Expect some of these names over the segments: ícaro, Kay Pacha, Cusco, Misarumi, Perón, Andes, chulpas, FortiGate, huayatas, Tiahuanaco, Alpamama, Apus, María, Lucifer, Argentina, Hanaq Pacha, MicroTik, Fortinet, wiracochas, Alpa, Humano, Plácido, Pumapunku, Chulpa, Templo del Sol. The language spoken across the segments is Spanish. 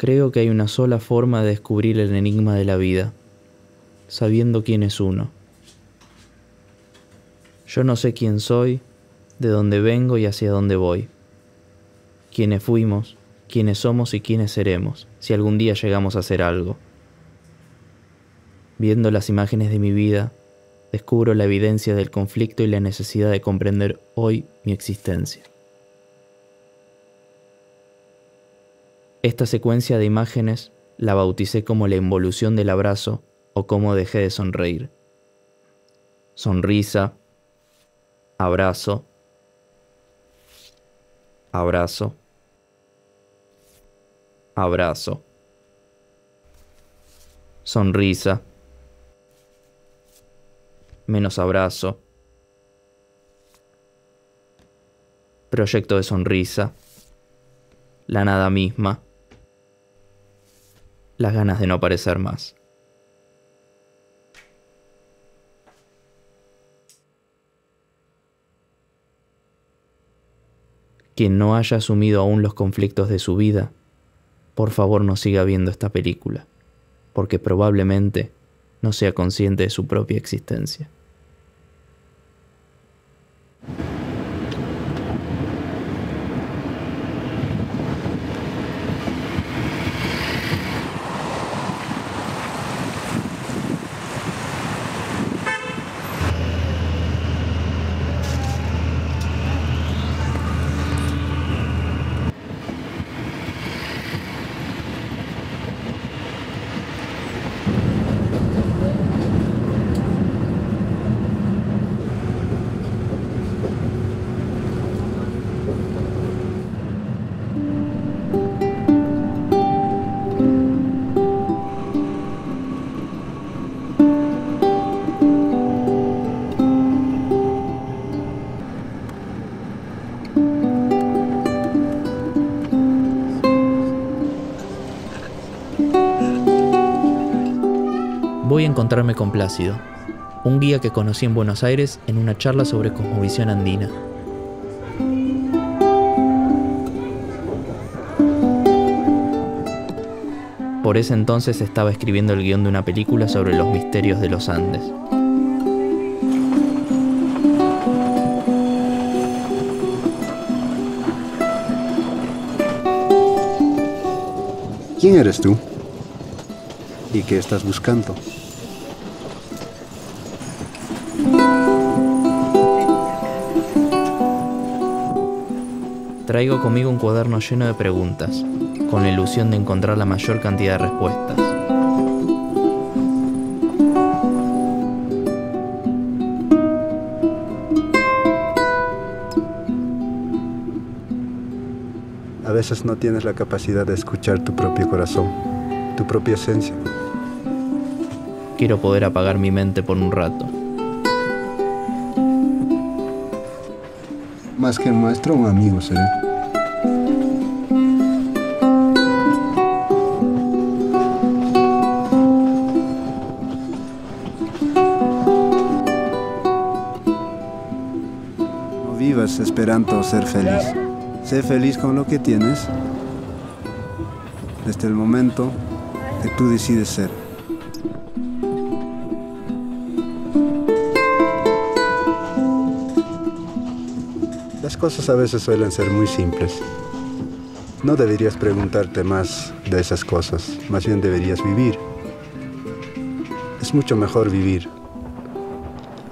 Creo que hay una sola forma de descubrir el enigma de la vida, sabiendo quién es uno. Yo no sé quién soy, de dónde vengo y hacia dónde voy. Quiénes fuimos, quiénes somos y quiénes seremos, si algún día llegamos a ser algo. Viendo las imágenes de mi vida, descubro la evidencia del conflicto y la necesidad de comprender hoy mi existencia. Esta secuencia de imágenes la bauticé como la involución del abrazo o cómo dejé de sonreír. Sonrisa, abrazo, abrazo, abrazo, sonrisa, menos abrazo, proyecto de sonrisa, la nada misma, las ganas de no aparecer más. Quien no haya asumido aún los conflictos de su vida, por favor no siga viendo esta película, porque probablemente no sea consciente de su propia existencia. Voy a encontrarme con Plácido, un guía que conocí en Buenos Aires en una charla sobre Cosmovisión Andina. Por ese entonces estaba escribiendo el guión de una película sobre los misterios de los Andes. ¿Quién eres tú? ¿Y qué estás buscando? Traigo conmigo un cuaderno lleno de preguntas, con la ilusión de encontrar la mayor cantidad de respuestas. A veces no tienes la capacidad de escuchar tu propio corazón, tu propia esencia. Quiero poder apagar mi mente por un rato. Más que maestro, un amigo seré. No vivas esperando ser feliz. Sé feliz con lo que tienes desde el momento que tú decides ser. Cosas a veces suelen ser muy simples. No deberías preguntarte más de esas cosas, más bien deberías vivir. Es mucho mejor vivir.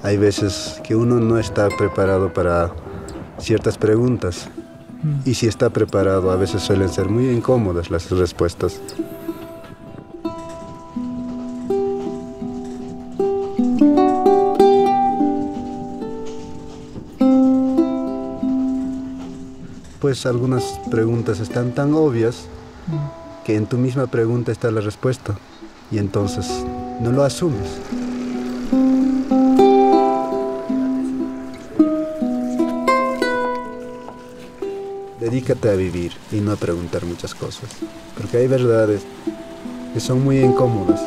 Hay veces que uno no está preparado para ciertas preguntas y si está preparado a veces suelen ser muy incómodas las respuestas. Pues algunas preguntas están tan obvias que en tu misma pregunta está la respuesta y entonces no lo asumes. Dedícate a vivir y no a preguntar muchas cosas, porque hay verdades que son muy incómodas.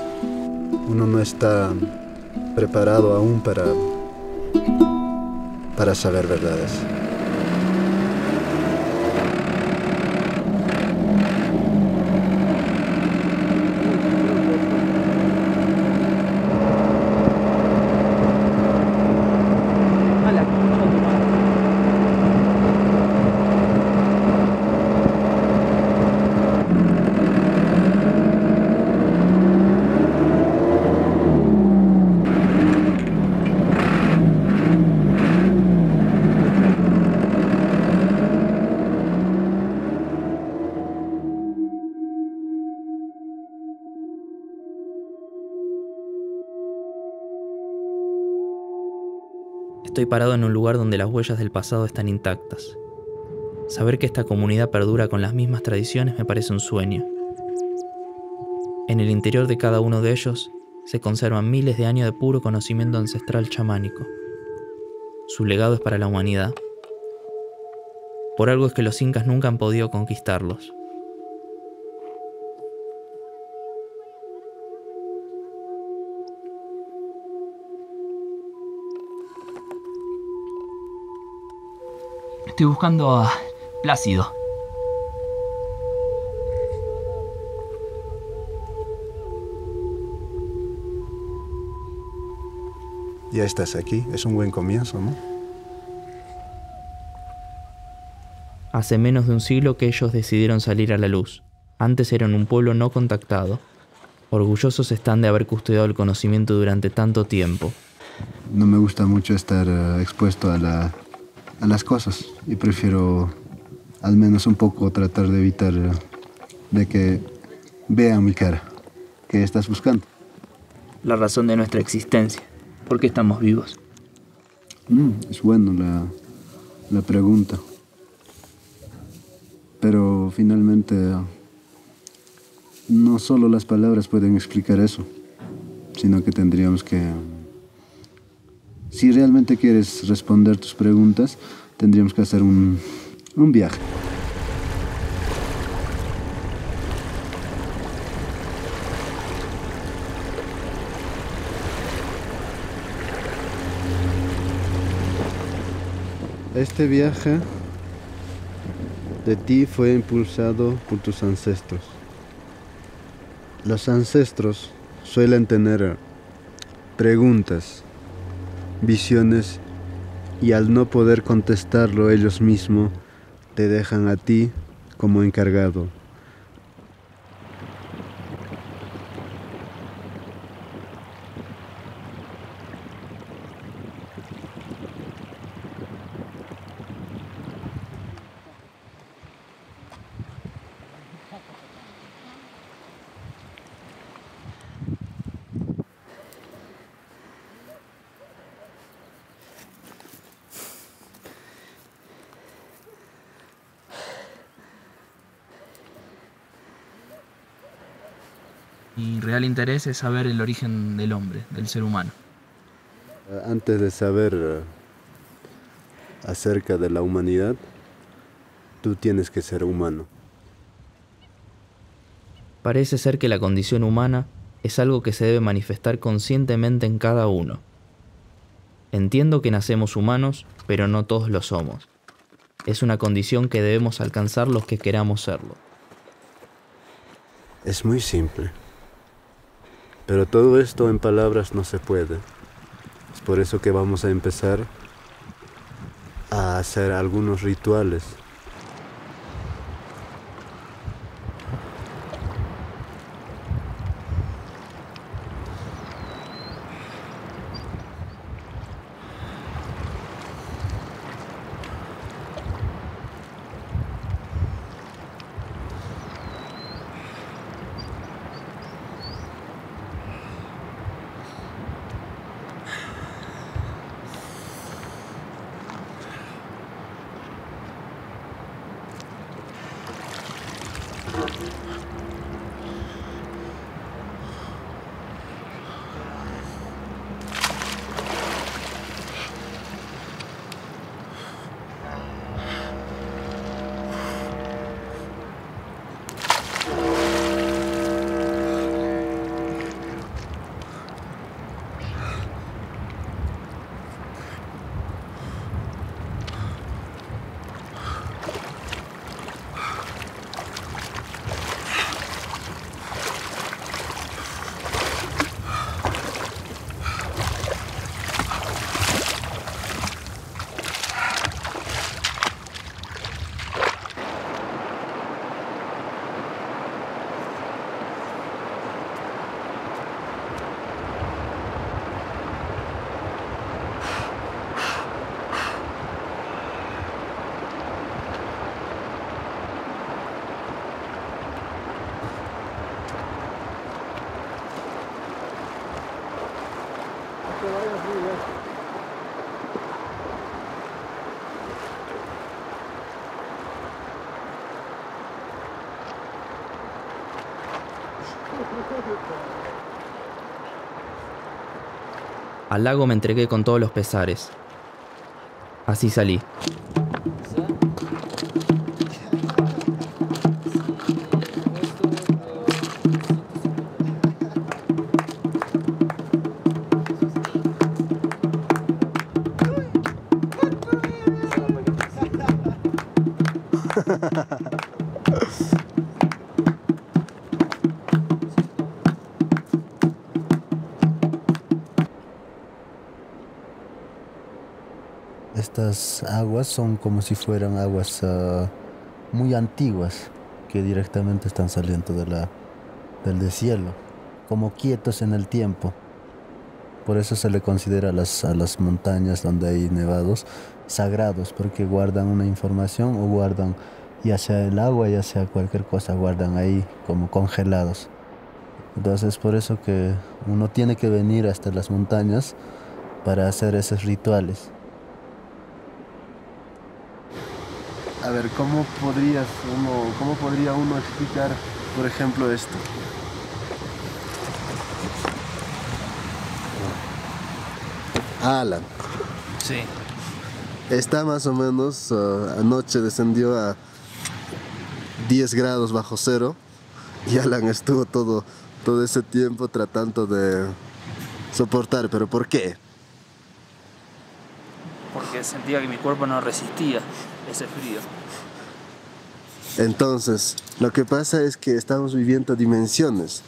Uno no está preparado aún para saber verdades. Estoy parado en un lugar donde las huellas del pasado están intactas. Saber que esta comunidad perdura con las mismas tradiciones me parece un sueño. En el interior de cada uno de ellos se conservan miles de años de puro conocimiento ancestral chamánico. Su legado es para la humanidad. Por algo es que los incas nunca han podido conquistarlos. Estoy buscando a Plácido. Ya estás aquí, es un buen comienzo, ¿no? Hace menos de un siglo que ellos decidieron salir a la luz. Antes eran un pueblo no contactado. Orgullosos están de haber custodiado el conocimiento durante tanto tiempo. No me gusta mucho estar expuesto a las cosas y prefiero al menos un poco tratar de evitar de que vean mi cara. ¿Qué estás buscando? La razón de nuestra existencia. ¿Por qué estamos vivos? Es bueno la pregunta. Pero finalmente no solo las palabras pueden explicar eso, sino que tendríamos que... Si realmente quieres responder tus preguntas, tendríamos que hacer un viaje. Este viaje de ti fue impulsado por tus ancestros. Los ancestros suelen tener preguntas, visiones, y al no poder contestarlo ellos mismos, te dejan a ti como encargado. Mi real interés es saber el origen del hombre, del ser humano. Antes de saber acerca de la humanidad, tú tienes que ser humano. Parece ser que la condición humana es algo que se debe manifestar conscientemente en cada uno. Entiendo que nacemos humanos, pero no todos lo somos. Es una condición que debemos alcanzar los que queramos serlo. Es muy simple. Pero todo esto en palabras no se puede. Es por eso que vamos a empezar a hacer algunos rituales. Al lago me entregué con todos los pesares. Así salí. Estas aguas son como si fueran aguas muy antiguas que directamente están saliendo de del deshielo, como quietos en el tiempo. Por eso se le considera a las montañas donde hay nevados sagrados, porque guardan una información o guardan ya sea el agua, ya sea cualquier cosa, guardan ahí como congelados. Entonces por eso que uno tiene que venir hasta las montañas para hacer esos rituales. A ver, ¿cómo podría uno explicar, por ejemplo, esto? Alan. Sí. Está más o menos, anoche descendió a 10 grados bajo cero y Alan estuvo todo ese tiempo tratando de soportar, pero ¿por qué? Porque sentía que mi cuerpo no resistía ese frío. Entonces, lo que pasa es que estamos viviendo dimensiones.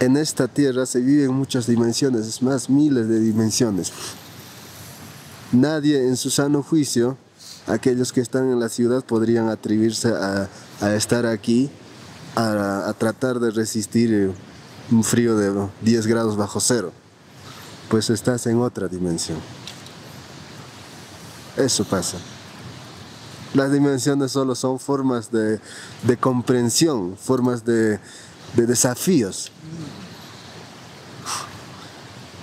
En esta tierra se viven muchas dimensiones, es más, miles de dimensiones. Nadie en su sano juicio, aquellos que están en la ciudad, podrían atreverse a estar aquí, a tratar de resistir un frío de 10 grados bajo cero. Pues estás en otra dimensión. Eso pasa. Las dimensiones solo son formas de comprensión, formas de desafíos.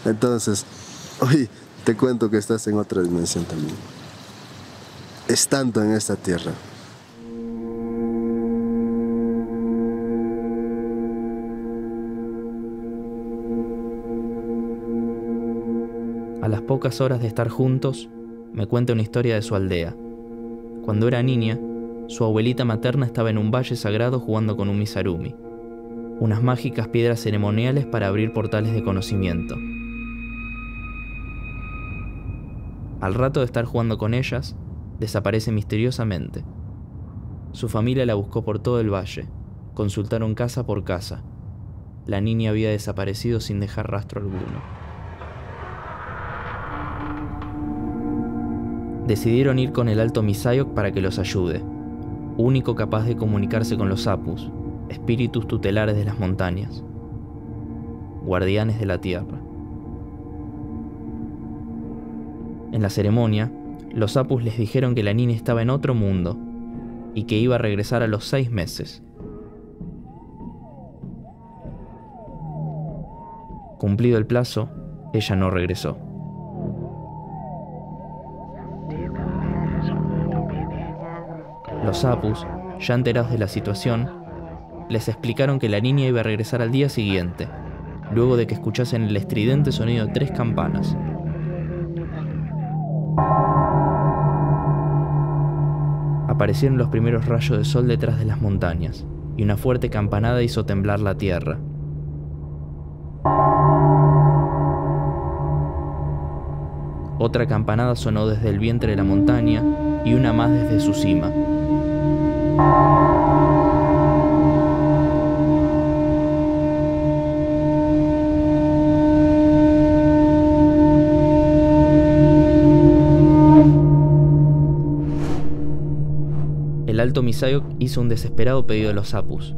Entonces, hoy te cuento que estás en otra dimensión también, estando en esta tierra. A las pocas horas de estar juntos, me cuenta una historia de su aldea. Cuando era niña, su abuelita materna estaba en un valle sagrado jugando con un misarumi, unas mágicas piedras ceremoniales para abrir portales de conocimiento. Al rato de estar jugando con ellas, desaparece misteriosamente. Su familia la buscó por todo el valle, consultaron casa por casa. La niña había desaparecido sin dejar rastro alguno. Decidieron ir con el Alto Misayoc para que los ayude, único capaz de comunicarse con los Apus, espíritus tutelares de las montañas, guardianes de la tierra. En la ceremonia, los Apus les dijeron que la niña estaba en otro mundo y que iba a regresar a los 6 meses. Cumplido el plazo, ella no regresó. Los Apus, ya enterados de la situación, les explicaron que la niña iba a regresar al día siguiente, luego de que escuchasen el estridente sonido de 3 campanas. Aparecieron los primeros rayos de sol detrás de las montañas, y una fuerte campanada hizo temblar la tierra. Otra campanada sonó desde el vientre de la montaña, y una más desde su cima. El Alto Misayoc hizo un desesperado pedido a los Apus.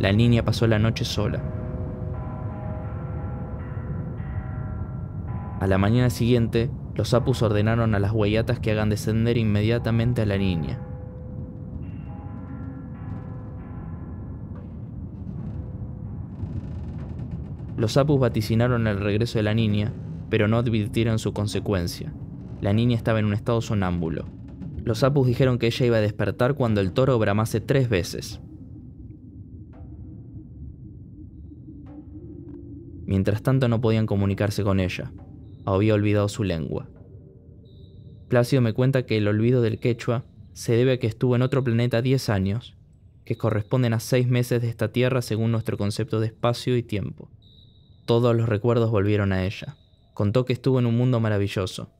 La niña pasó la noche sola. A la mañana siguiente, los Apus ordenaron a las huayatas que hagan descender inmediatamente a la niña. Los Apus vaticinaron el regreso de la niña, pero no advirtieron su consecuencia. La niña estaba en un estado sonámbulo. Los apus dijeron que ella iba a despertar cuando el toro bramase 3 veces. Mientras tanto no podían comunicarse con ella. Había olvidado su lengua. Plácido me cuenta que el olvido del quechua se debe a que estuvo en otro planeta 10 años, que corresponden a 6 meses de esta tierra según nuestro concepto de espacio y tiempo. Todos los recuerdos volvieron a ella. Contó que estuvo en un mundo maravilloso,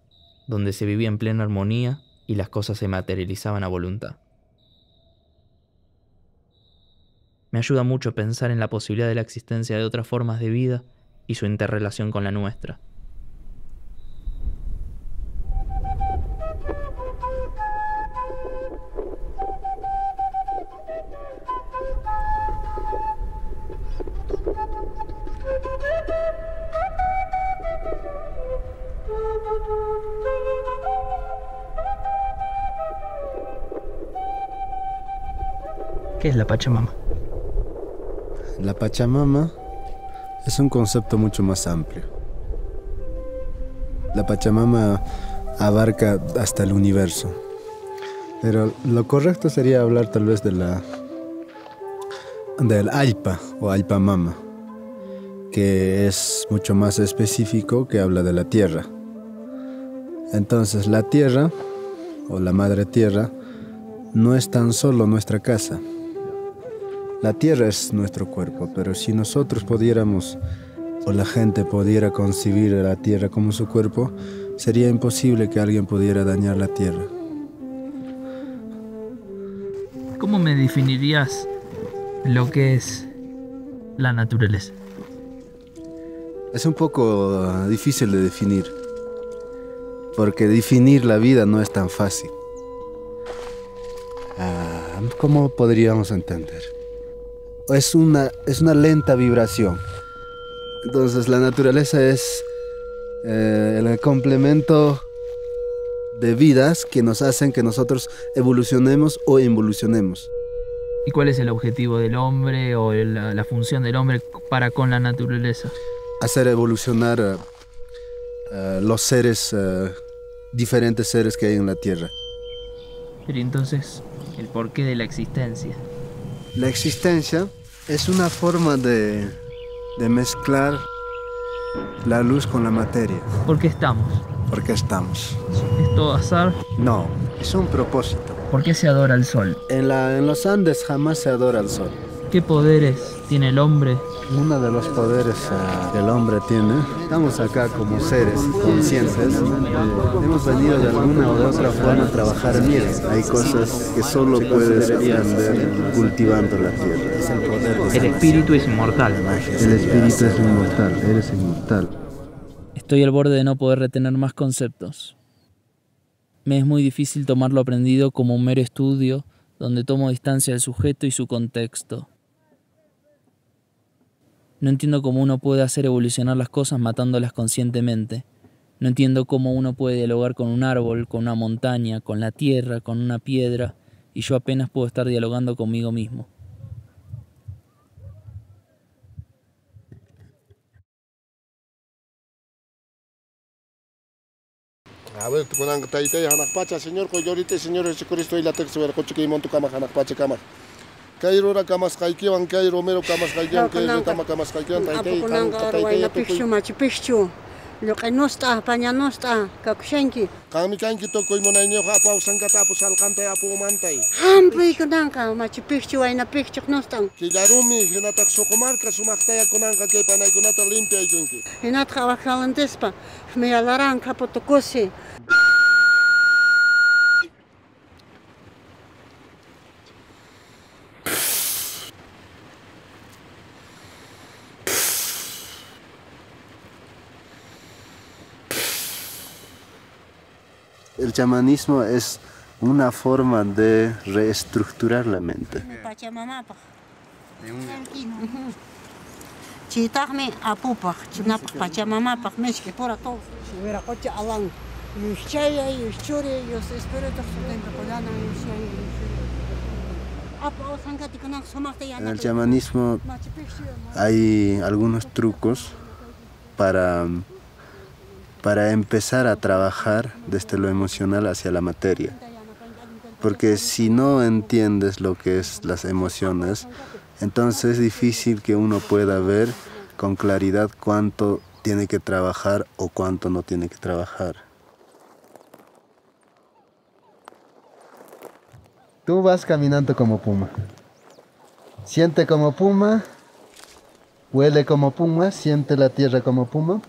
donde se vivía en plena armonía y las cosas se materializaban a voluntad. Me ayuda mucho pensar en la posibilidad de la existencia de otras formas de vida y su interrelación con la nuestra. ¿Qué es la Pachamama? La Pachamama es un concepto mucho más amplio. La Pachamama abarca hasta el universo. Pero lo correcto sería hablar tal vez de del Alpa o Alpamama, que es mucho más específico, que habla de la tierra. Entonces, la tierra o la madre tierra no es tan solo nuestra casa. La tierra es nuestro cuerpo, pero si nosotros pudiéramos, o la gente pudiera concebir a la tierra como su cuerpo, sería imposible que alguien pudiera dañar la tierra. ¿Cómo me definirías lo que es la naturaleza? Es un poco difícil de definir, porque definir la vida no es tan fácil. ¿Cómo podríamos entender? Es una lenta vibración. Entonces la naturaleza es el complemento de vidas que nos hacen que nosotros evolucionemos o involucionemos. ¿Y cuál es el objetivo del hombre o la función del hombre para con la naturaleza? Hacer evolucionar los seres, diferentes seres que hay en la Tierra. Pero entonces, ¿el porqué de la existencia? La existencia es una forma de mezclar la luz con la materia. ¿Por qué estamos? Porque estamos. ¿Es todo azar? No, es un propósito. ¿Por qué se adora al sol? En los Andes jamás se adora al sol. ¿Qué poderes tiene el hombre? Uno de los poderes que el hombre tiene, estamos acá como seres conscientes, hemos venido de alguna u otra forma a trabajar en ellas. Hay cosas que solo puedes aprender cultivando la tierra. Es el poder de el espíritu es inmortal. El espíritu es inmortal, eres inmortal. Estoy al borde de no poder retener más conceptos. Me es muy difícil tomar lo aprendido como un mero estudio, donde tomo distancia del sujeto y su contexto. No entiendo cómo uno puede hacer evolucionar las cosas matándolas conscientemente. No entiendo cómo uno puede dialogar con un árbol, con una montaña, con la tierra, con una piedra, y yo apenas puedo estar dialogando conmigo mismo. A ver, Hanaq Pacha, señor, coyorite, señor, Jesucristo, y la Tiqsi Wiracocha, que monto cama, Hanaq Pacha, cama. Kairora kamas kaikiwan kai romero kamas kaikiwan kai kama kamas kaikiwan kai kai pichu machi pichu lo que no está apañando está kakushenki kami kanki to koi monaiño apa usangata apa salkante apa umantai hampi kunanka machi pichu aina pichu no está kilarumi hinata sokomarka sumaktaya kunanka ke panai kunata limpia junki hinat trabajaban despa me alaran kapotokosi. El chamanismo es una forma de reestructurar la mente. En el chamanismo hay algunos trucos para para empezar a trabajar desde lo emocional hacia la materia. Porque si no entiendes lo que es las emociones, entonces es difícil que uno pueda ver con claridad cuánto tiene que trabajar o cuánto no tiene que trabajar. Tú vas caminando como puma. Siente como puma, huele como puma, siente la tierra como puma.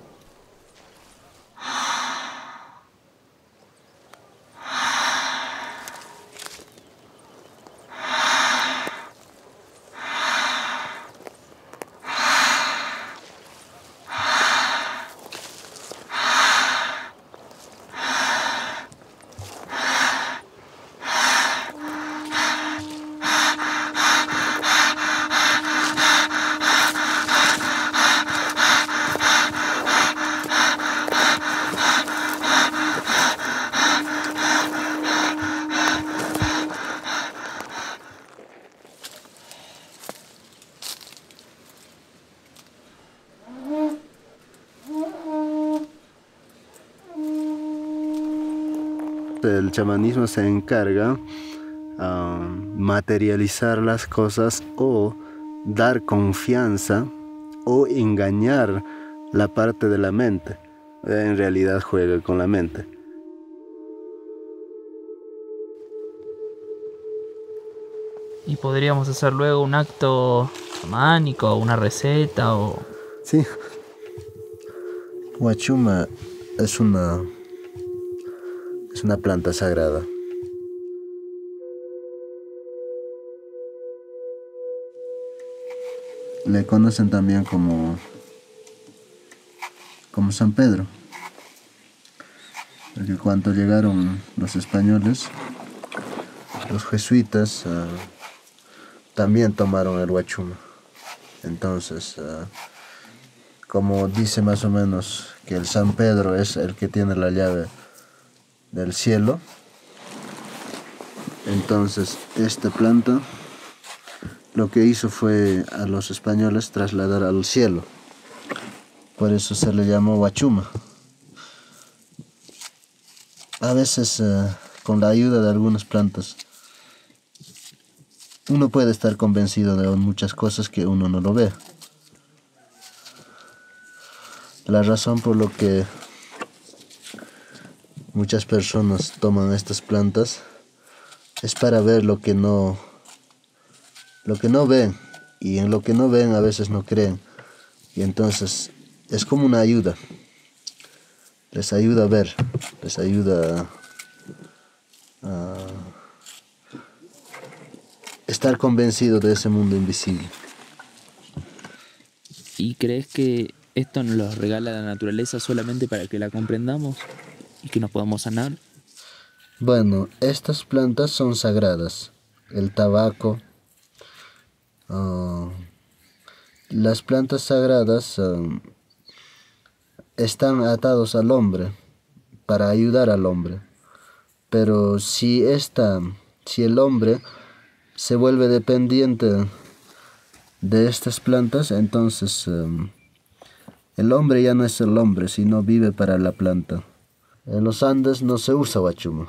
El chamanismo se encarga a materializar las cosas o dar confianza o engañar la parte de la mente. En realidad juega con la mente. ¿Y podríamos hacer luego un acto chamánico, una receta o...? Sí. Huachuma es una planta sagrada. Le conocen también como San Pedro, porque cuando llegaron los españoles, los jesuitas también tomaron el Huachuma. Entonces, como dice más o menos que el San Pedro es el que tiene la llave del cielo, entonces esta planta lo que hizo fue a los españoles trasladar al cielo, por eso se le llamó Huachuma. A veces con la ayuda de algunas plantas uno puede estar convencido de muchas cosas que uno no lo ve. La razón por lo que muchas personas toman estas plantas es para ver lo que no ven, y en lo que no ven a veces no creen, y entonces es como una ayuda, les ayuda a ver, les ayuda a estar convencido de ese mundo invisible. ¿Y crees que esto nos lo regala la naturaleza solamente para que la comprendamos y que nos podamos sanar? Bueno, estas plantas son sagradas. El tabaco, las plantas sagradas están atados al hombre para ayudar al hombre. Pero si el hombre se vuelve dependiente de estas plantas, entonces el hombre ya no es el hombre, sino vive para la planta. En los Andes no se usa Huachuma,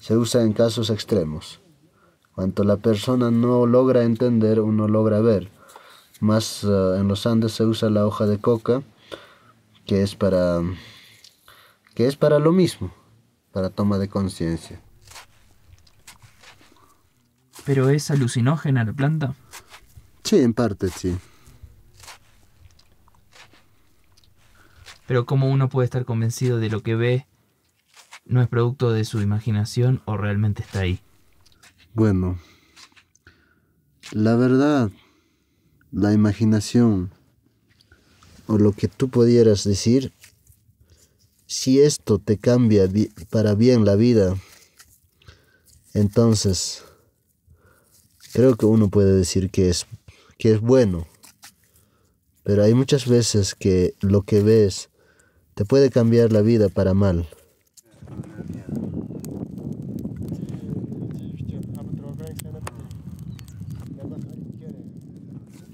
se usa en casos extremos. Cuanto la persona no logra entender, uno logra ver. Más en los Andes se usa la hoja de coca, que es para lo mismo, para toma de conciencia. ¿Pero es alucinógena la planta? Sí, en parte sí. Pero ¿cómo uno puede estar convencido de lo que ve no es producto de su imaginación o realmente está ahí? Bueno, la verdad, la imaginación o lo que tú pudieras decir, si esto te cambia para bien la vida, entonces creo que uno puede decir que es bueno. Pero hay muchas veces que lo que ves te puede cambiar la vida para mal.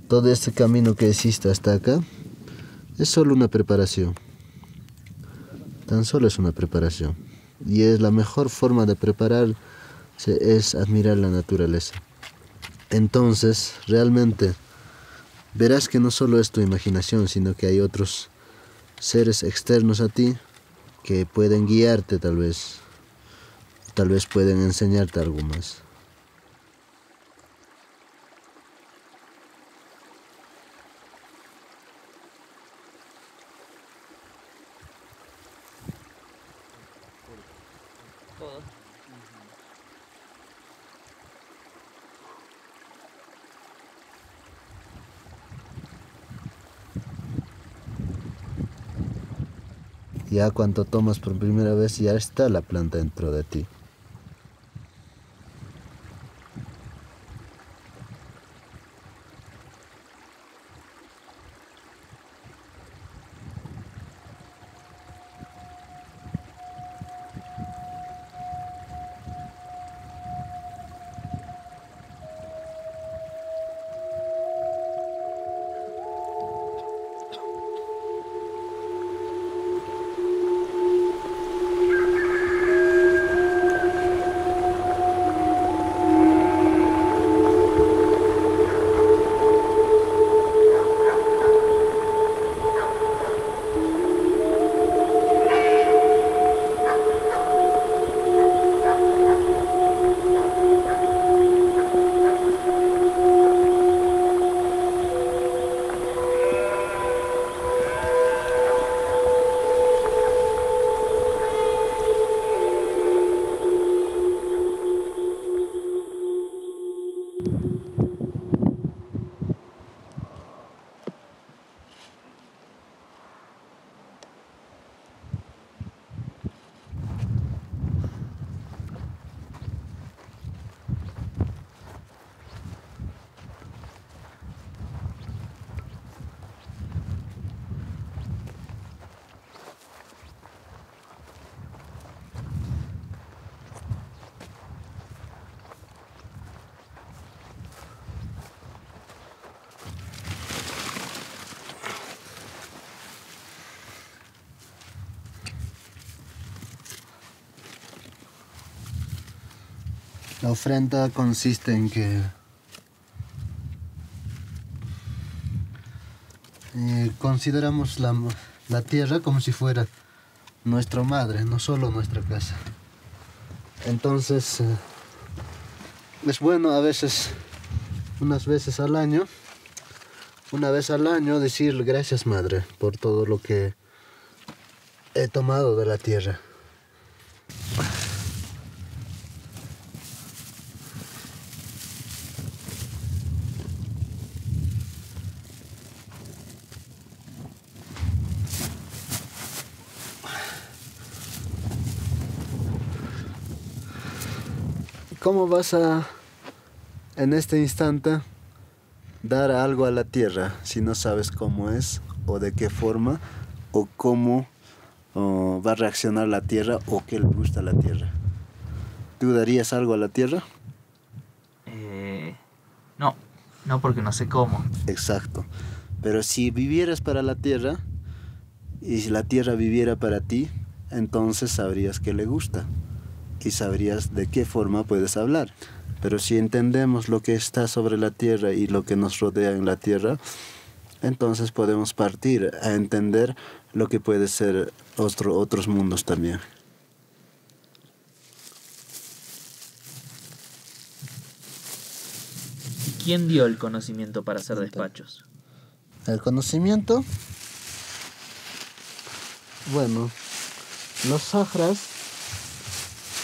Todo este camino que existe hasta acá es solo una preparación. tan solo es una preparación. Y es la mejor forma de prepararse, es admirar la naturaleza. Entonces, realmente, verás que no solo es tu imaginación, sino que hay otros seres externos a ti que pueden guiarte tal vez pueden enseñarte algo más. Ya cuando tomas por primera vez, ya está la planta dentro de ti. La ofrenda consiste en que consideramos la tierra como si fuera nuestra madre, no solo nuestra casa. Entonces, es bueno a veces, unas veces al año, una vez al año decir gracias madre por todo lo que he tomado de la tierra. ¿Cómo vas a, en este instante, dar algo a la tierra si no sabes cómo es, o de qué forma, o cómo va a reaccionar la tierra, o qué le gusta a la tierra? ¿Tú darías algo a la tierra? No, porque no sé cómo. Exacto. Pero si vivieras para la tierra, y si la tierra viviera para ti, entonces sabrías qué le gusta. Y sabrías de qué forma puedes hablar. Pero si entendemos lo que está sobre la tierra y lo que nos rodea en la tierra, entonces podemos partir a entender lo que puede ser otros mundos también. ¿Y quién dio el conocimiento para hacer despachos? ¿El conocimiento? Bueno, los Sahras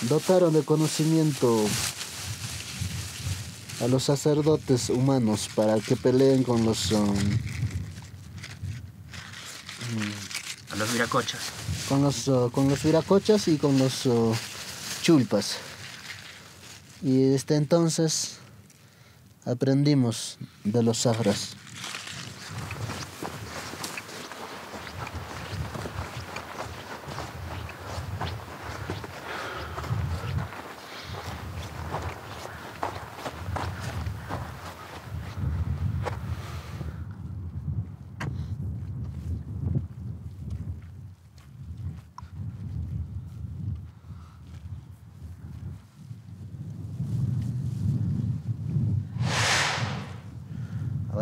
dotaron de conocimiento a los sacerdotes humanos para que peleen con los... a los wiracochas. Con los wiracochas y con los chulpas. Y desde entonces aprendimos de los Sahras.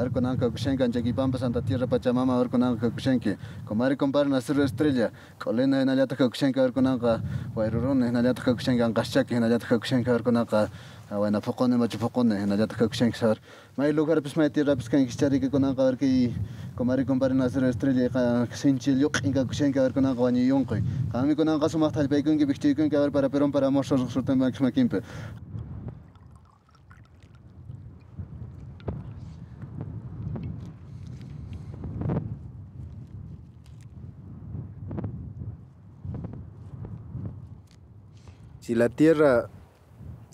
Arconanca Kushenka, Anchequipampa, Santa Tierra, Pachamama, Arconanca Kushenki, Comari Compar, Nacero Estrella, Colena, Nayataka Kushenka, Arconanca, Wairurun, Nayataka Kushenka, Ancachaki, Nayataka Kushenka, Arconanca, Aguanapocone, Machupocone, Nayataka Kushenka, May Lugar, Pisma, Tierra, Piscan, Xchari, Conanca, Arqui, Comari Compar, Nacero Estrella, Sinchil, Inca Kushenka, Arconanca, Niyonki, Amiconanca, Sumata, Bacon, Bichikun, para Perón, para Mosos, Sultan Max Maquimpe. Si la tierra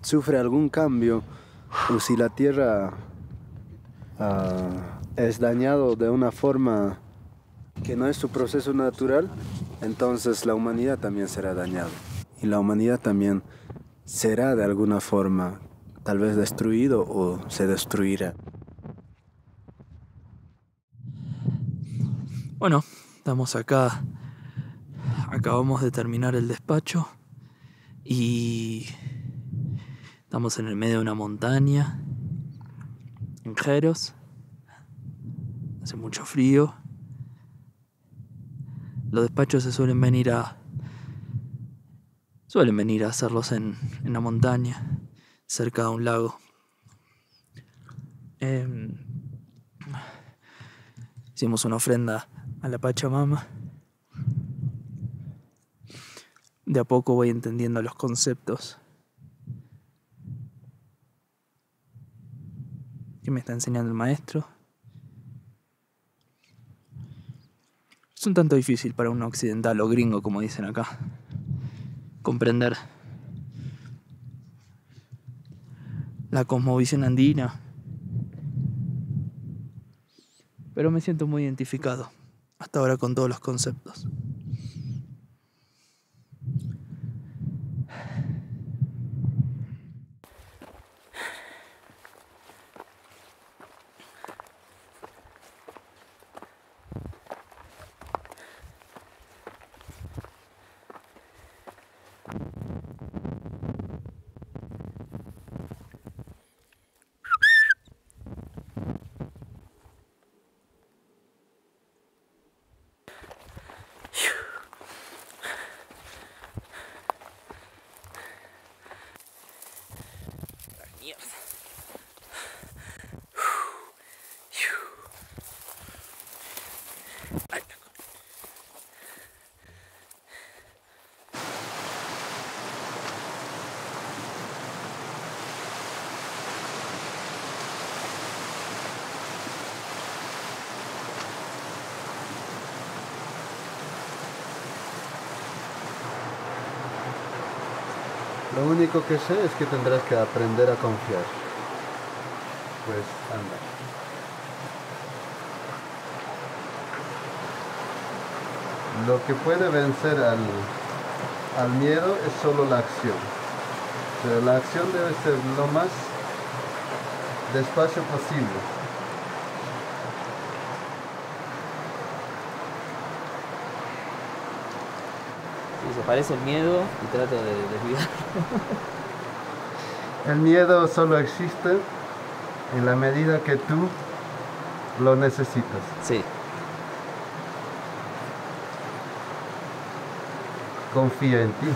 sufre algún cambio o si la tierra es dañada de una forma que no es su proceso natural, entonces la humanidad también será dañada. Y la humanidad también será de alguna forma tal vez destruido o se destruirá. Bueno, estamos acá. Acabamos de terminar el despacho. Y estamos en el medio de una montaña, en Jeros, hace mucho frío. Los despachos se suelen venir a hacerlos en la montaña, cerca de un lago. Hicimos una ofrenda a la Pachamama. De a poco voy entendiendo los conceptos que me está enseñando el maestro. Es un tanto difícil para un occidental o gringo, como dicen acá, comprender la cosmovisión andina. Pero me siento muy identificado hasta ahora con todos los conceptos. Lo único que sé es que tendrás que aprender a confiar. Pues anda. Lo que puede vencer al miedo es solo la acción. Pero la acción debe ser lo más despacio posible. Aparece el miedo y trato de desviarlo. El miedo solo existe en la medida que tú lo necesitas. Sí. Confía en ti.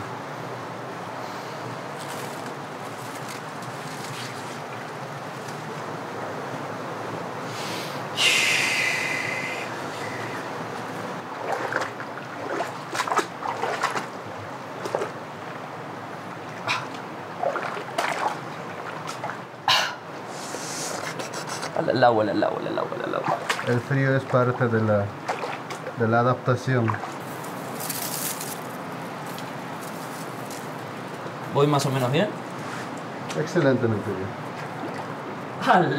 La bola. El frío es parte de la adaptación. ¿Voy más o menos bien? Excelentemente bien.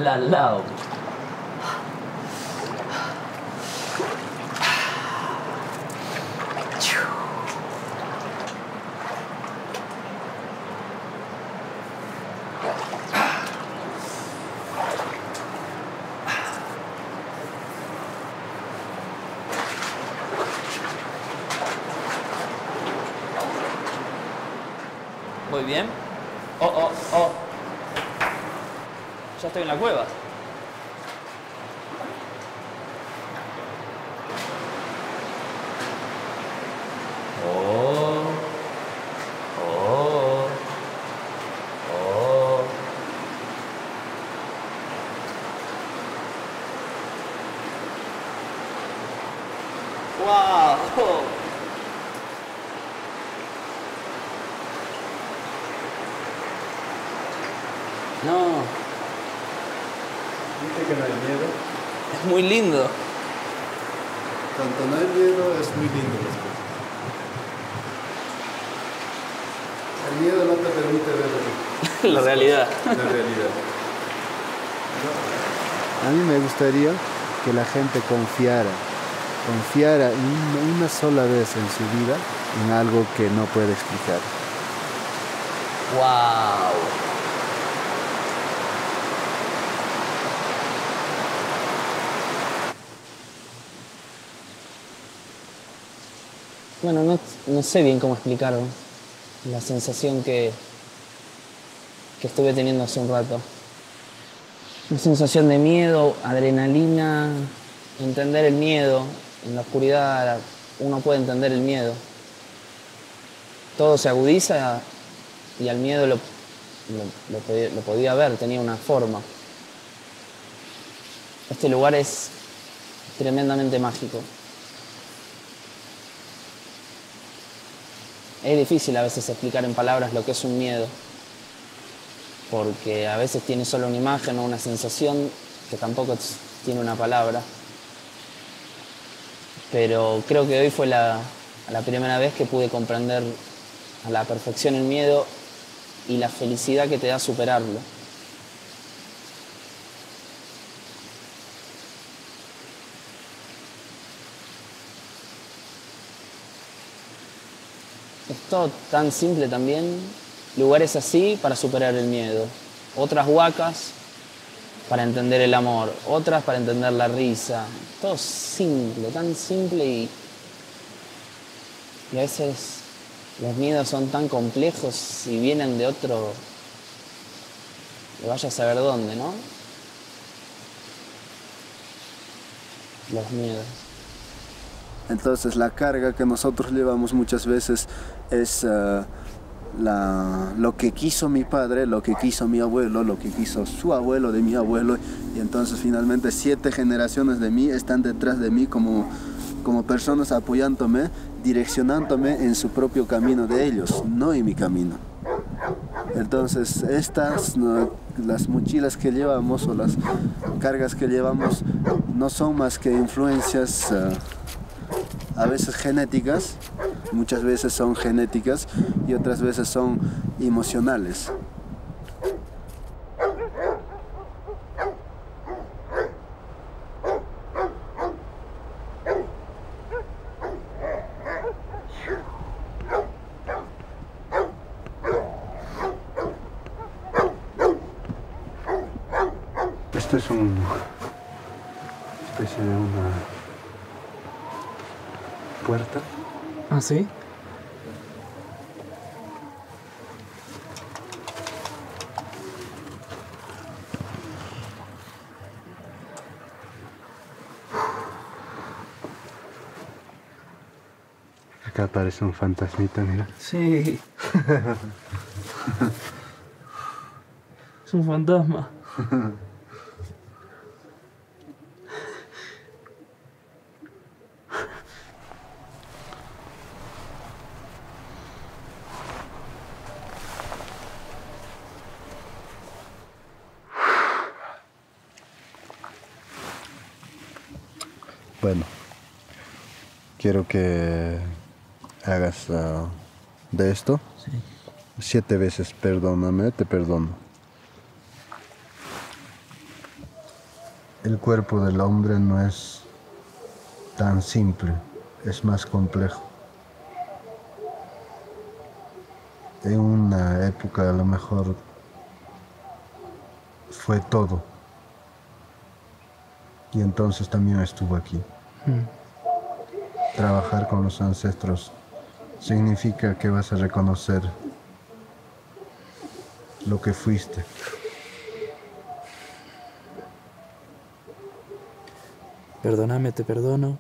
Muy bien. Ya estoy en la cueva. No. Dice que no hay miedo. Es muy lindo. Cuanto no hay miedo, es muy lindo las cosas. El miedo no te permite ver la realidad. La realidad. A mí me gustaría que la gente confiara una sola vez en su vida en algo que no puede explicar. ¡Wow! Bueno, no sé bien cómo explicarlo. La sensación que estuve teniendo hace un rato. Una sensación de miedo, adrenalina, entender el miedo. En la oscuridad uno puede entender el miedo. Todo se agudiza y al miedo lo podía ver, tenía una forma. Este lugar es tremendamente mágico. Es difícil a veces explicar en palabras lo que es un miedo, porque a veces tiene solo una imagen o una sensación que tampoco tiene una palabra. Pero creo que hoy fue la primera vez que pude comprender a la perfección el miedo y la felicidad que te da superarlo. Es todo tan simple también, lugares así para superar el miedo, otras huacas para entender el amor, otras para entender la risa, todo simple, tan simple y a veces los miedos son tan complejos y vienen de otro, que vaya a saber dónde, ¿no? Los miedos. Entonces la carga que nosotros llevamos muchas veces es lo que quiso mi padre, lo que quiso mi abuelo, lo que quiso su abuelo de mi abuelo, y entonces finalmente 7 generaciones de mí están detrás de mí como personas apoyándome, direccionándome en su propio camino de ellos, no en mi camino. Entonces las mochilas que llevamos o las cargas que llevamos no son más que influencias a veces genéticas, muchas veces son genéticas y otras veces son emocionales. Este es una especie de una puerta. ¿Ah, sí? Acá aparece un fantasmita, mira. Sí. Es un fantasma. Bueno, quiero que hagas de esto. Sí. 7 veces, perdóname, te perdono. El cuerpo del hombre no es tan simple, es más complejo. En una época a lo mejor fue todo. Y entonces también estuvo aquí. Trabajar con los ancestros significa que vas a reconocer lo que fuiste. Perdóname, te perdono.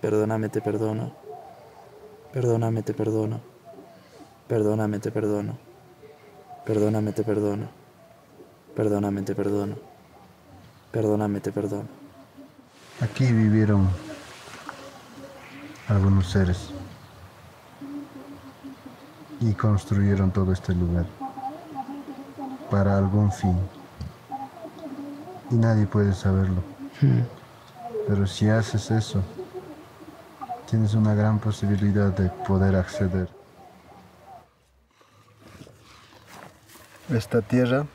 Perdóname, te perdono. Perdóname, te perdono. Perdóname, te perdono. Perdóname, te perdono. Perdóname, te perdono. Perdóname, te perdono. Aquí vivieron algunos seres y construyeron todo este lugar para algún fin. Y nadie puede saberlo. Pero si haces eso, tienes una gran posibilidad de poder acceder. Esta tierra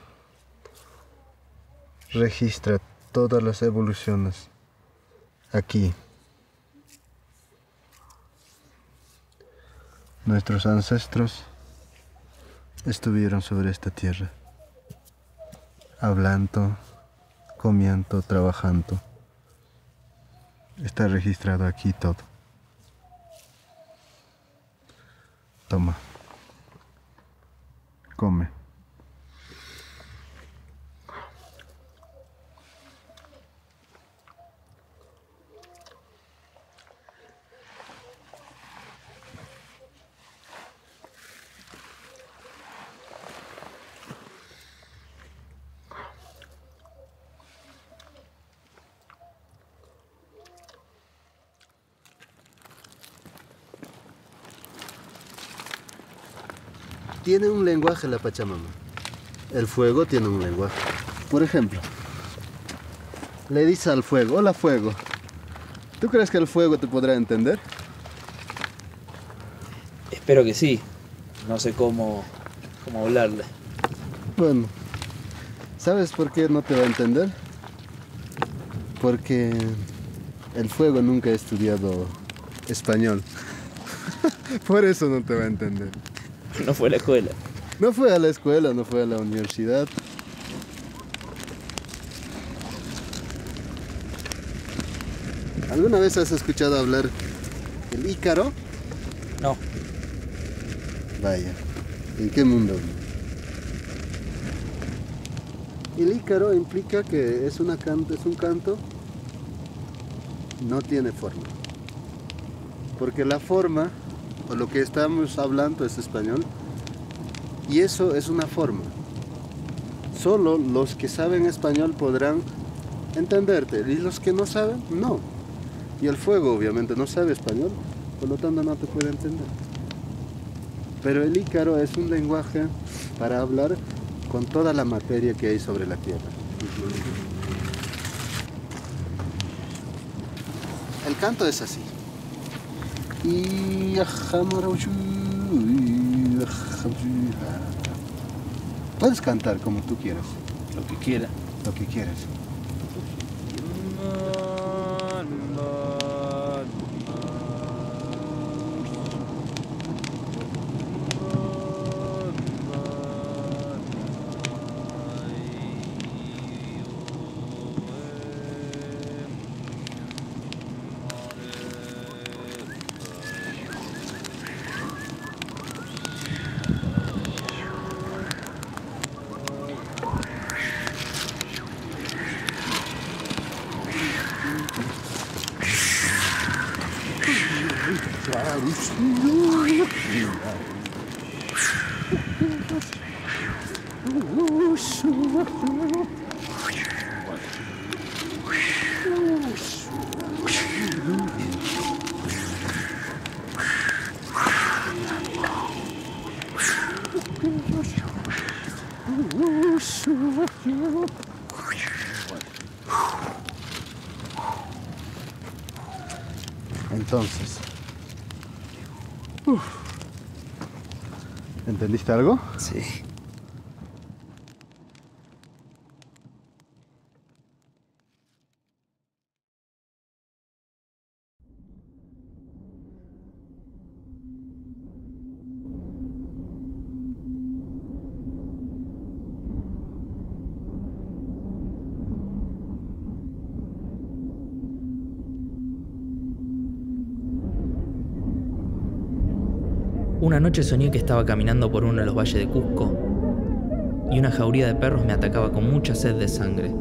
registra todas las evoluciones. Aquí, nuestros ancestros estuvieron sobre esta tierra, hablando, comiendo, trabajando. Está registrado aquí todo. Toma. Come. Tiene un lenguaje la Pachamama. El fuego tiene un lenguaje. Por ejemplo, le dice al fuego, hola fuego, ¿tú crees que el fuego te podrá entender? Espero que sí. No sé cómo hablarle. Bueno, ¿sabes por qué no te va a entender? Porque el fuego nunca ha estudiado español. Por eso no te va a entender. No fue a la escuela. No fue a la escuela, no fue a la universidad. ¿Alguna vez has escuchado hablar del ícaro? No. Vaya, ¿en qué mundo? El ícaro implica que es un canto, no tiene forma. Porque la forma, o lo que estamos hablando es español, y eso es una forma. Solo los que saben español podrán entenderte, y los que no saben, no. Y el fuego obviamente no sabe español, por lo tanto no te puede entender. Pero el ícaro es un lenguaje para hablar con toda la materia que hay sobre la tierra. El canto es así. Puedes cantar como tú quieras. Lo que quiera. Lo que quieras. Entonces, ¿entendiste algo? Sí. Una noche soñé que estaba caminando por uno de los valles de Cusco y una jauría de perros me atacaba con mucha sed de sangre.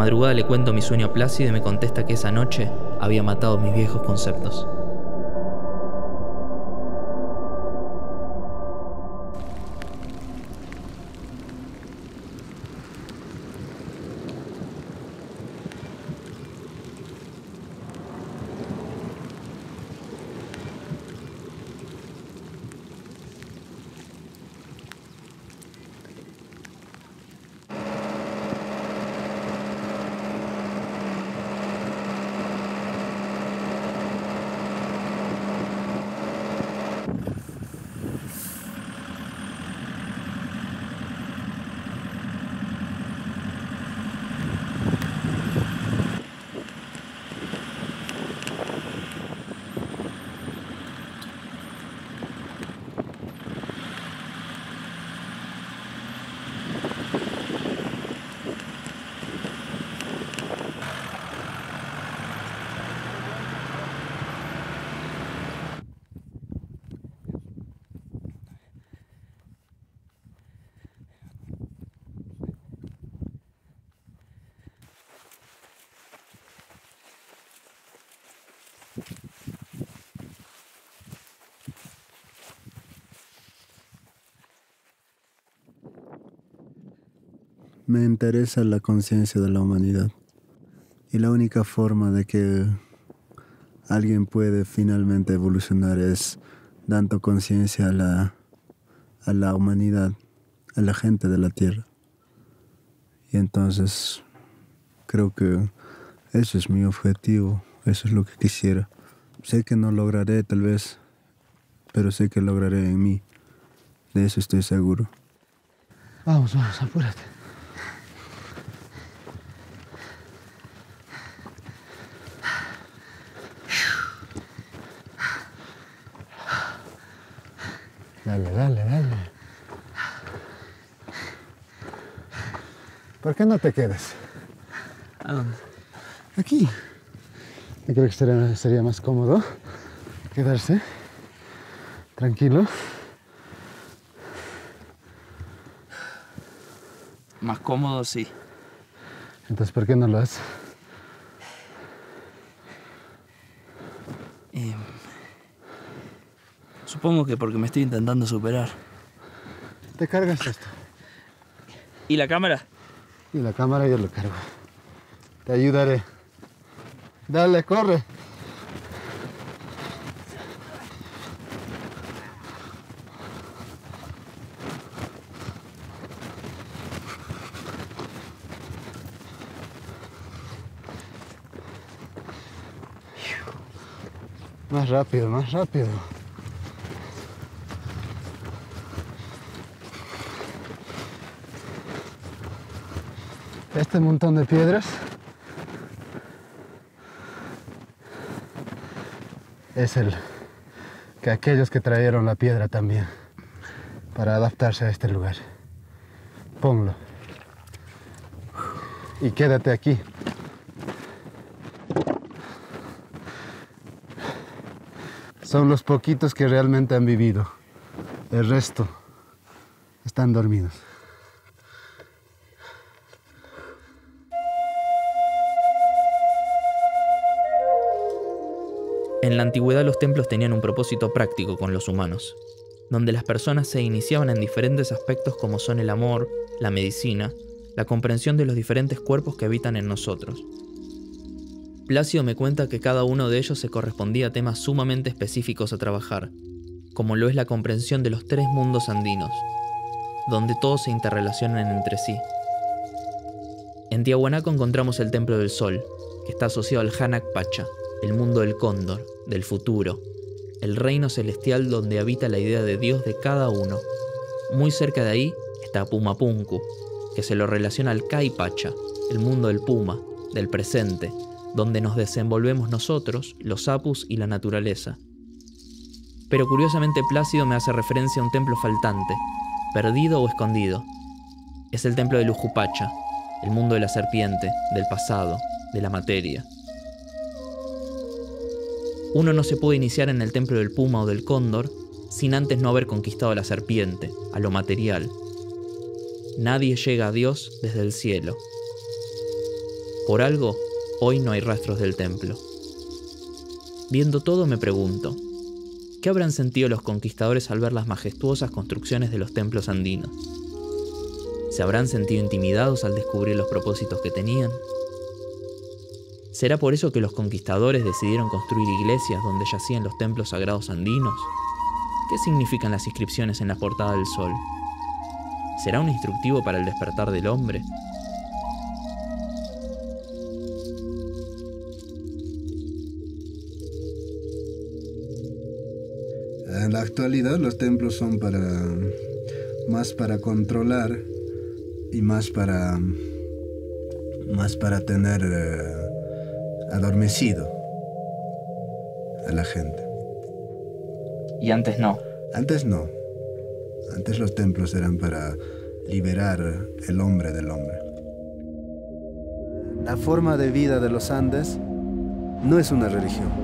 madrugada le cuento mi sueño a Plácido y me contesta que esa noche había matado mis viejos conceptos. Me interesa la conciencia de la humanidad y la única forma de que alguien puede finalmente evolucionar es dando conciencia a la humanidad, a la gente de la tierra. Y entonces creo que eso es mi objetivo, eso es lo que quisiera. Sé que no lograré tal vez, pero sé que lograré en mí, de eso estoy seguro. Vamos, vamos, apúrate. Dale, dale, dale. ¿Por qué no te quedas? ¿A dónde? Aquí. Yo creo que sería más cómodo quedarse tranquilo. Más cómodo, sí. Entonces, ¿por qué no lo haces? Supongo que porque me estoy intentando superar. Te cargas esto. ¿Y la cámara? Y la cámara yo lo cargo. Te ayudaré. Dale, corre. Más rápido, más rápido. Este montón de piedras es el que aquellos que trajeron la piedra también para adaptarse a este lugar. Ponlo y quédate aquí. Son los poquitos que realmente han vivido, el resto están dormidos. En la antigüedad los templos tenían un propósito práctico con los humanos, donde las personas se iniciaban en diferentes aspectos como son el amor, la medicina, la comprensión de los diferentes cuerpos que habitan en nosotros. Plácido me cuenta que cada uno de ellos se correspondía a temas sumamente específicos a trabajar, como lo es la comprensión de los tres mundos andinos, donde todos se interrelacionan entre sí. En Tiahuanaco encontramos el Templo del Sol, que está asociado al Hanaq Pacha, el mundo del cóndor, del futuro, el reino celestial donde habita la idea de Dios de cada uno. Muy cerca de ahí está Pumapunku, que se lo relaciona al Kay Pacha, el mundo del puma, del presente, donde nos desenvolvemos nosotros, los apus y la naturaleza. Pero curiosamente Plácido me hace referencia a un templo faltante, perdido o escondido. Es el templo de Uju Pacha, el mundo de la serpiente, del pasado, de la materia. Uno no se puede iniciar en el templo del puma o del cóndor sin antes no haber conquistado a la serpiente, a lo material. Nadie llega a Dios desde el cielo. Por algo, hoy no hay rastros del templo. Viendo todo me pregunto, ¿qué habrán sentido los conquistadores al ver las majestuosas construcciones de los templos andinos? ¿Se habrán sentido intimidados al descubrir los propósitos que tenían? ¿Será por eso que los conquistadores decidieron construir iglesias donde yacían los templos sagrados andinos? ¿Qué significan las inscripciones en la portada del sol? ¿Será un instructivo para el despertar del hombre? En la actualidad los templos son más para controlar y más para tener adormecido a la gente. ¿Y antes no? Antes no. Antes los templos eran para liberar el hombre del hombre. La forma de vida de los Andes no es una religión.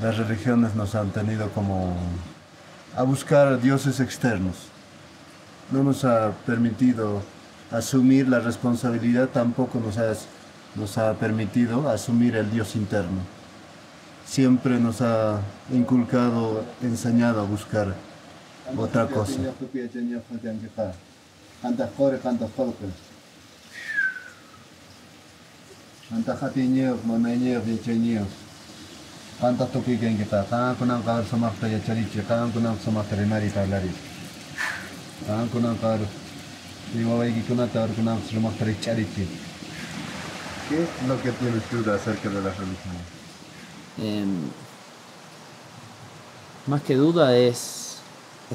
Las religiones nos han tenido como a buscar dioses externos. No nos ha permitido asumir la responsabilidad, tampoco nos ha permitido asumir el Dios interno. Siempre nos ha inculcado, enseñado a buscar otra cosa. ¿Qué es lo que tienes duda acerca de las religiones? Más que duda es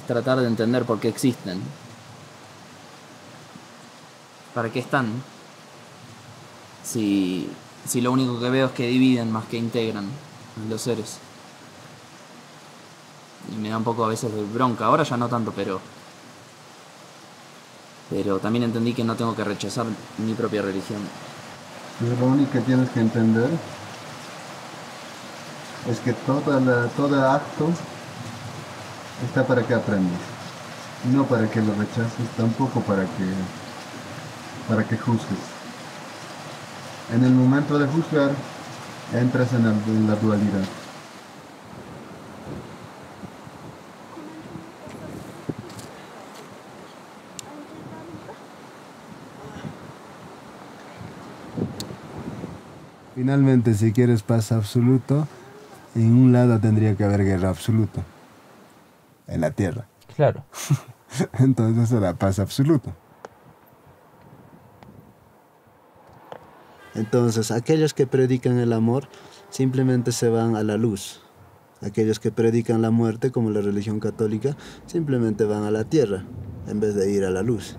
tratar de entender por qué existen. ¿Para qué están? Si lo único que veo es que dividen más que integran los seres. Y me da un poco a veces de bronca. Ahora ya no tanto, pero también entendí que no tengo que rechazar mi propia religión. Lo único que tienes que entender es que todo acto está para que aprendas, no para que lo rechaces, tampoco para que juzgues. En el momento de juzgar entras en la dualidad. Finalmente, si quieres paz absoluto, en un lado tendría que haber guerra absoluta. En la tierra. Claro. Entonces será paz absoluta. Entonces, aquellos que predican el amor simplemente se van a la luz. Aquellos que predican la muerte, como la religión católica, simplemente van a la tierra, en vez de ir a la luz.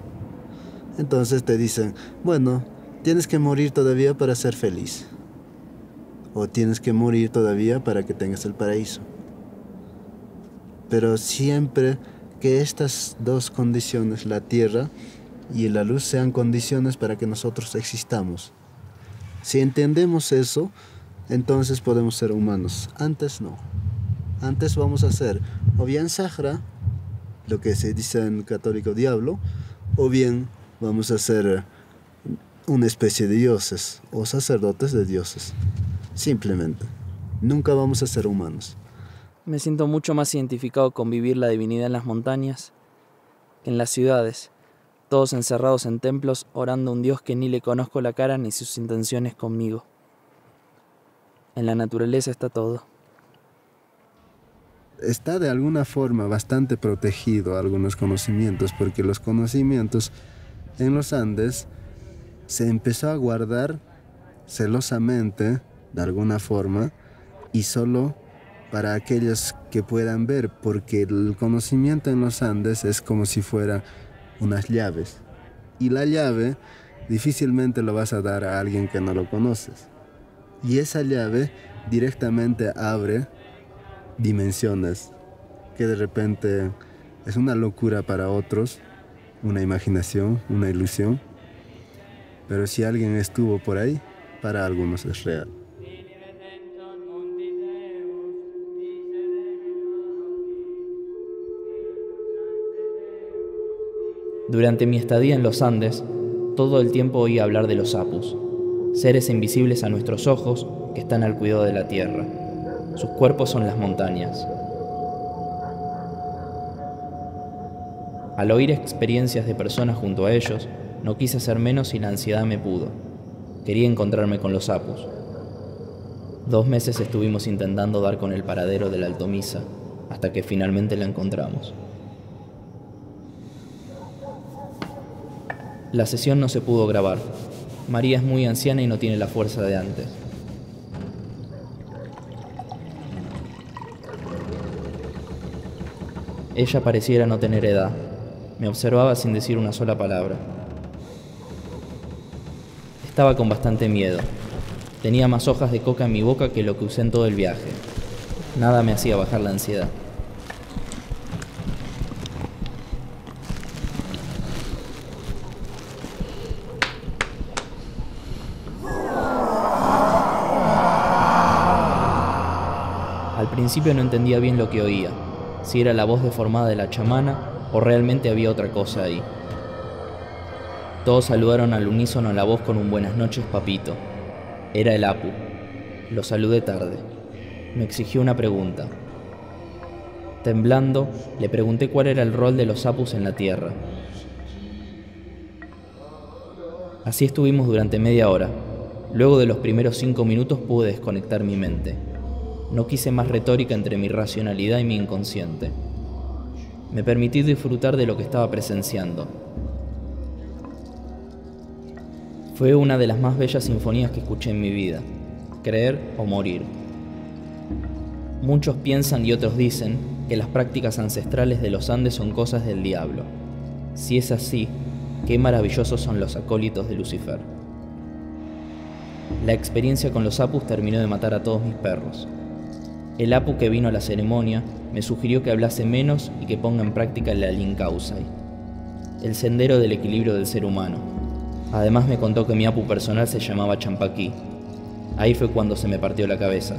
Entonces te dicen, bueno, tienes que morir todavía para ser feliz. O tienes que morir todavía para que tengas el paraíso. Pero siempre que estas dos condiciones, la tierra y la luz, sean condiciones para que nosotros existamos. Si entendemos eso, entonces podemos ser humanos. Antes no. Antes vamos a ser o bien Zahra, lo que se dice en católico diablo, o bien vamos a ser una especie de dioses o sacerdotes de dioses. Simplemente. Nunca vamos a ser humanos. Me siento mucho más identificado con vivir la divinidad en las montañas que en las ciudades. Todos encerrados en templos, orando a un Dios que ni le conozco la cara ni sus intenciones conmigo. En la naturaleza está todo. Está de alguna forma bastante protegido algunos conocimientos, porque los conocimientos en los Andes se empezó a guardar celosamente, de alguna forma, y solo para aquellos que puedan ver, porque el conocimiento en los Andes es como si fuera unas llaves. Y la llave difícilmente lo vas a dar a alguien que no lo conoces. Y esa llave directamente abre dimensiones que de repente es una locura para otros, una imaginación, una ilusión. Pero si alguien estuvo por ahí, para algunos es real. Durante mi estadía en los Andes, todo el tiempo oí hablar de los Apus, seres invisibles a nuestros ojos que están al cuidado de la tierra. Sus cuerpos son las montañas. Al oír experiencias de personas junto a ellos, no quise hacer menos y la ansiedad me pudo. Quería encontrarme con los Apus. 2 meses estuvimos intentando dar con el paradero del Alto Misa, hasta que finalmente la encontramos. La sesión no se pudo grabar. María es muy anciana y no tiene la fuerza de antes. Ella pareciera no tener edad. Me observaba sin decir una sola palabra. Estaba con bastante miedo. Tenía más hojas de coca en mi boca que lo que usé en todo el viaje. Nada me hacía bajar la ansiedad. Al principio no entendía bien lo que oía, si era la voz deformada de la chamana o realmente había otra cosa ahí. Todos saludaron al unísono la voz con un buenas noches, papito. Era el Apu. Lo saludé tarde. Me exigió una pregunta. Temblando, le pregunté cuál era el rol de los Apus en la tierra. Así estuvimos durante media hora. Luego de los primeros 5 minutos pude desconectar mi mente. No quise más retórica entre mi racionalidad y mi inconsciente. Me permití disfrutar de lo que estaba presenciando. Fue una de las más bellas sinfonías que escuché en mi vida. Creer o morir. Muchos piensan y otros dicen que las prácticas ancestrales de los Andes son cosas del diablo. Si es así, qué maravillosos son los acólitos de Lucifer. La experiencia con los Apus terminó de matar a todos mis perros. El Apu que vino a la ceremonia me sugirió que hablase menos y que ponga en práctica el Alincausay, el sendero del equilibrio del ser humano. Además me contó que mi Apu personal se llamaba Champaquí. Ahí fue cuando se me partió la cabeza.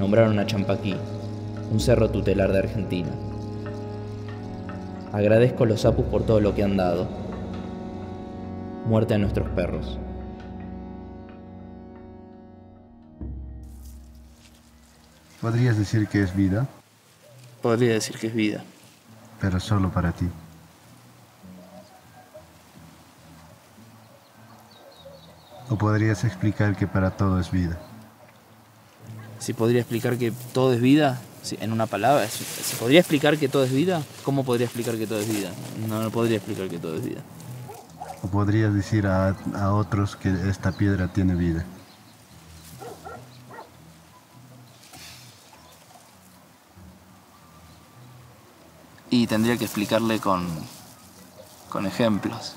Nombraron a Champaquí, un cerro tutelar de Argentina. Agradezco a los Apus por todo lo que han dado. Muerte a nuestros perros. ¿Podrías decir que es vida? Podría decir que es vida. Pero solo para ti. ¿O podrías explicar que para todo es vida? Si podría explicar que todo es vida, en una palabra, si podría explicar que todo es vida, ¿cómo podría explicar que todo es vida? No podría explicar que todo es vida. ¿O podrías decir a otros que esta piedra tiene vida? Y tendría que explicarle con ejemplos,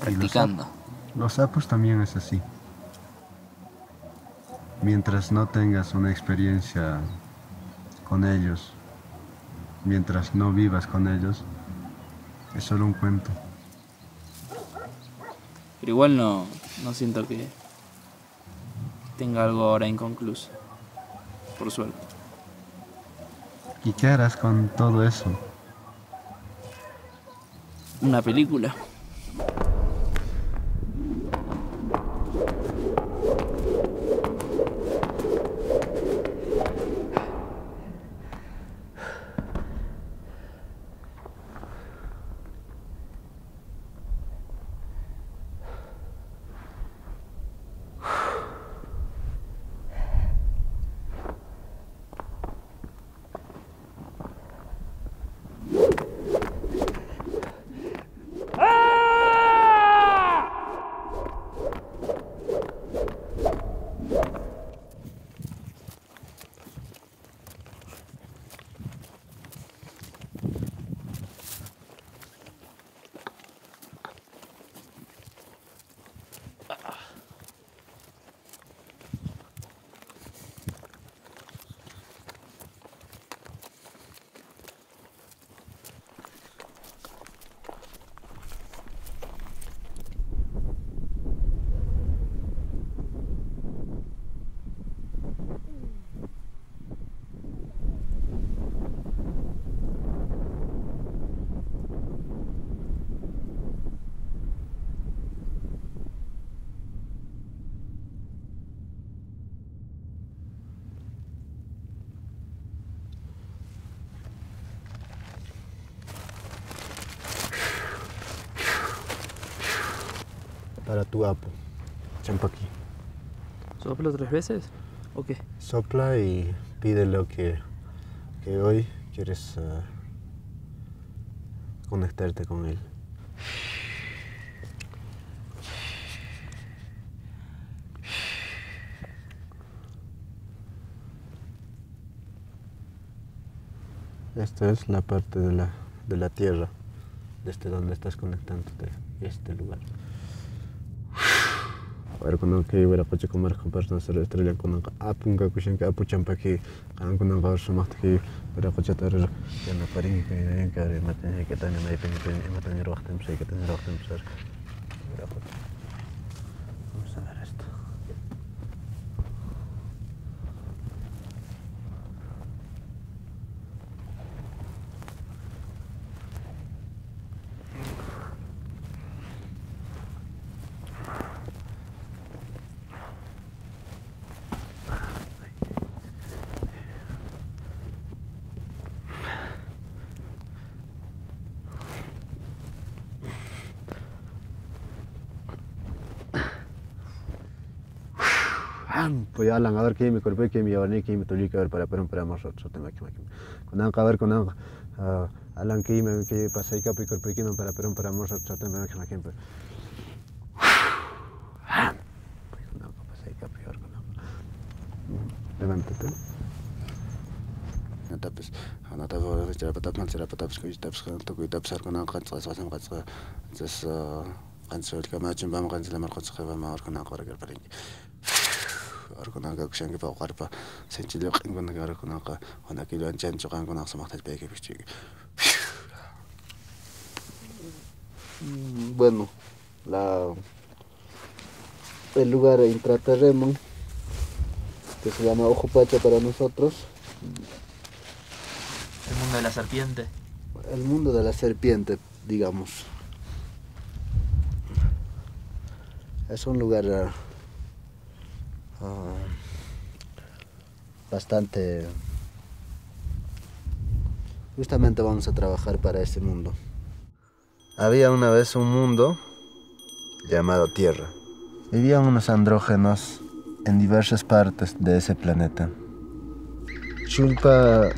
practicando. Los Apus también es así. Mientras no tengas una experiencia con ellos, mientras no vivas con ellos, es solo un cuento. Pero igual no siento que tenga algo ahora inconcluso, por suerte. ¿Y qué harás con todo eso? Una película. para tu Apu, Champaquí. ¿Soplo tres veces o qué? Sopla y pide lo que hoy quieres conectarte con él. Esta es la parte de la tierra, desde donde estás conectándote, este lugar. Ahora cuando que wiracocha con marco personas estrella con apunga kushin que apu champaki kan kunan gaur sumat que wiracocha tarir ya no parin que en que mate que tan me pende matan rohtem se que tan rohtem ser wiracocha. Vamos a ver esto. Voy a hablar a ver qué me corpé, qué me llevaré, qué me tuve que ver para más otro tema que me con a ver con algo Alan que me que pasa y capo y corpé que no para más otro tema que me quempe con algo pasa y capo y con algo levántate no tapes no tapes ya patas mal será patas que tapas con tu que tapsar con algo cansa se cansa es cansa el que me ha hecho vamos cansa la marca se va a ver con algo que para Arconagakshan que va a jugar para sentirlo en cuando que arconaga, cuando que lo enchan chocan con las matas de que pichique. Bueno, el lugar intraterreno que se llama Uju Pacha para nosotros. El mundo de la serpiente. El mundo de la serpiente, digamos. Es un lugar bastante. Justamente vamos a trabajar para ese mundo. Había una vez un mundo llamado Tierra. Vivían unos andrógenos en diversas partes de ese planeta. Chulpa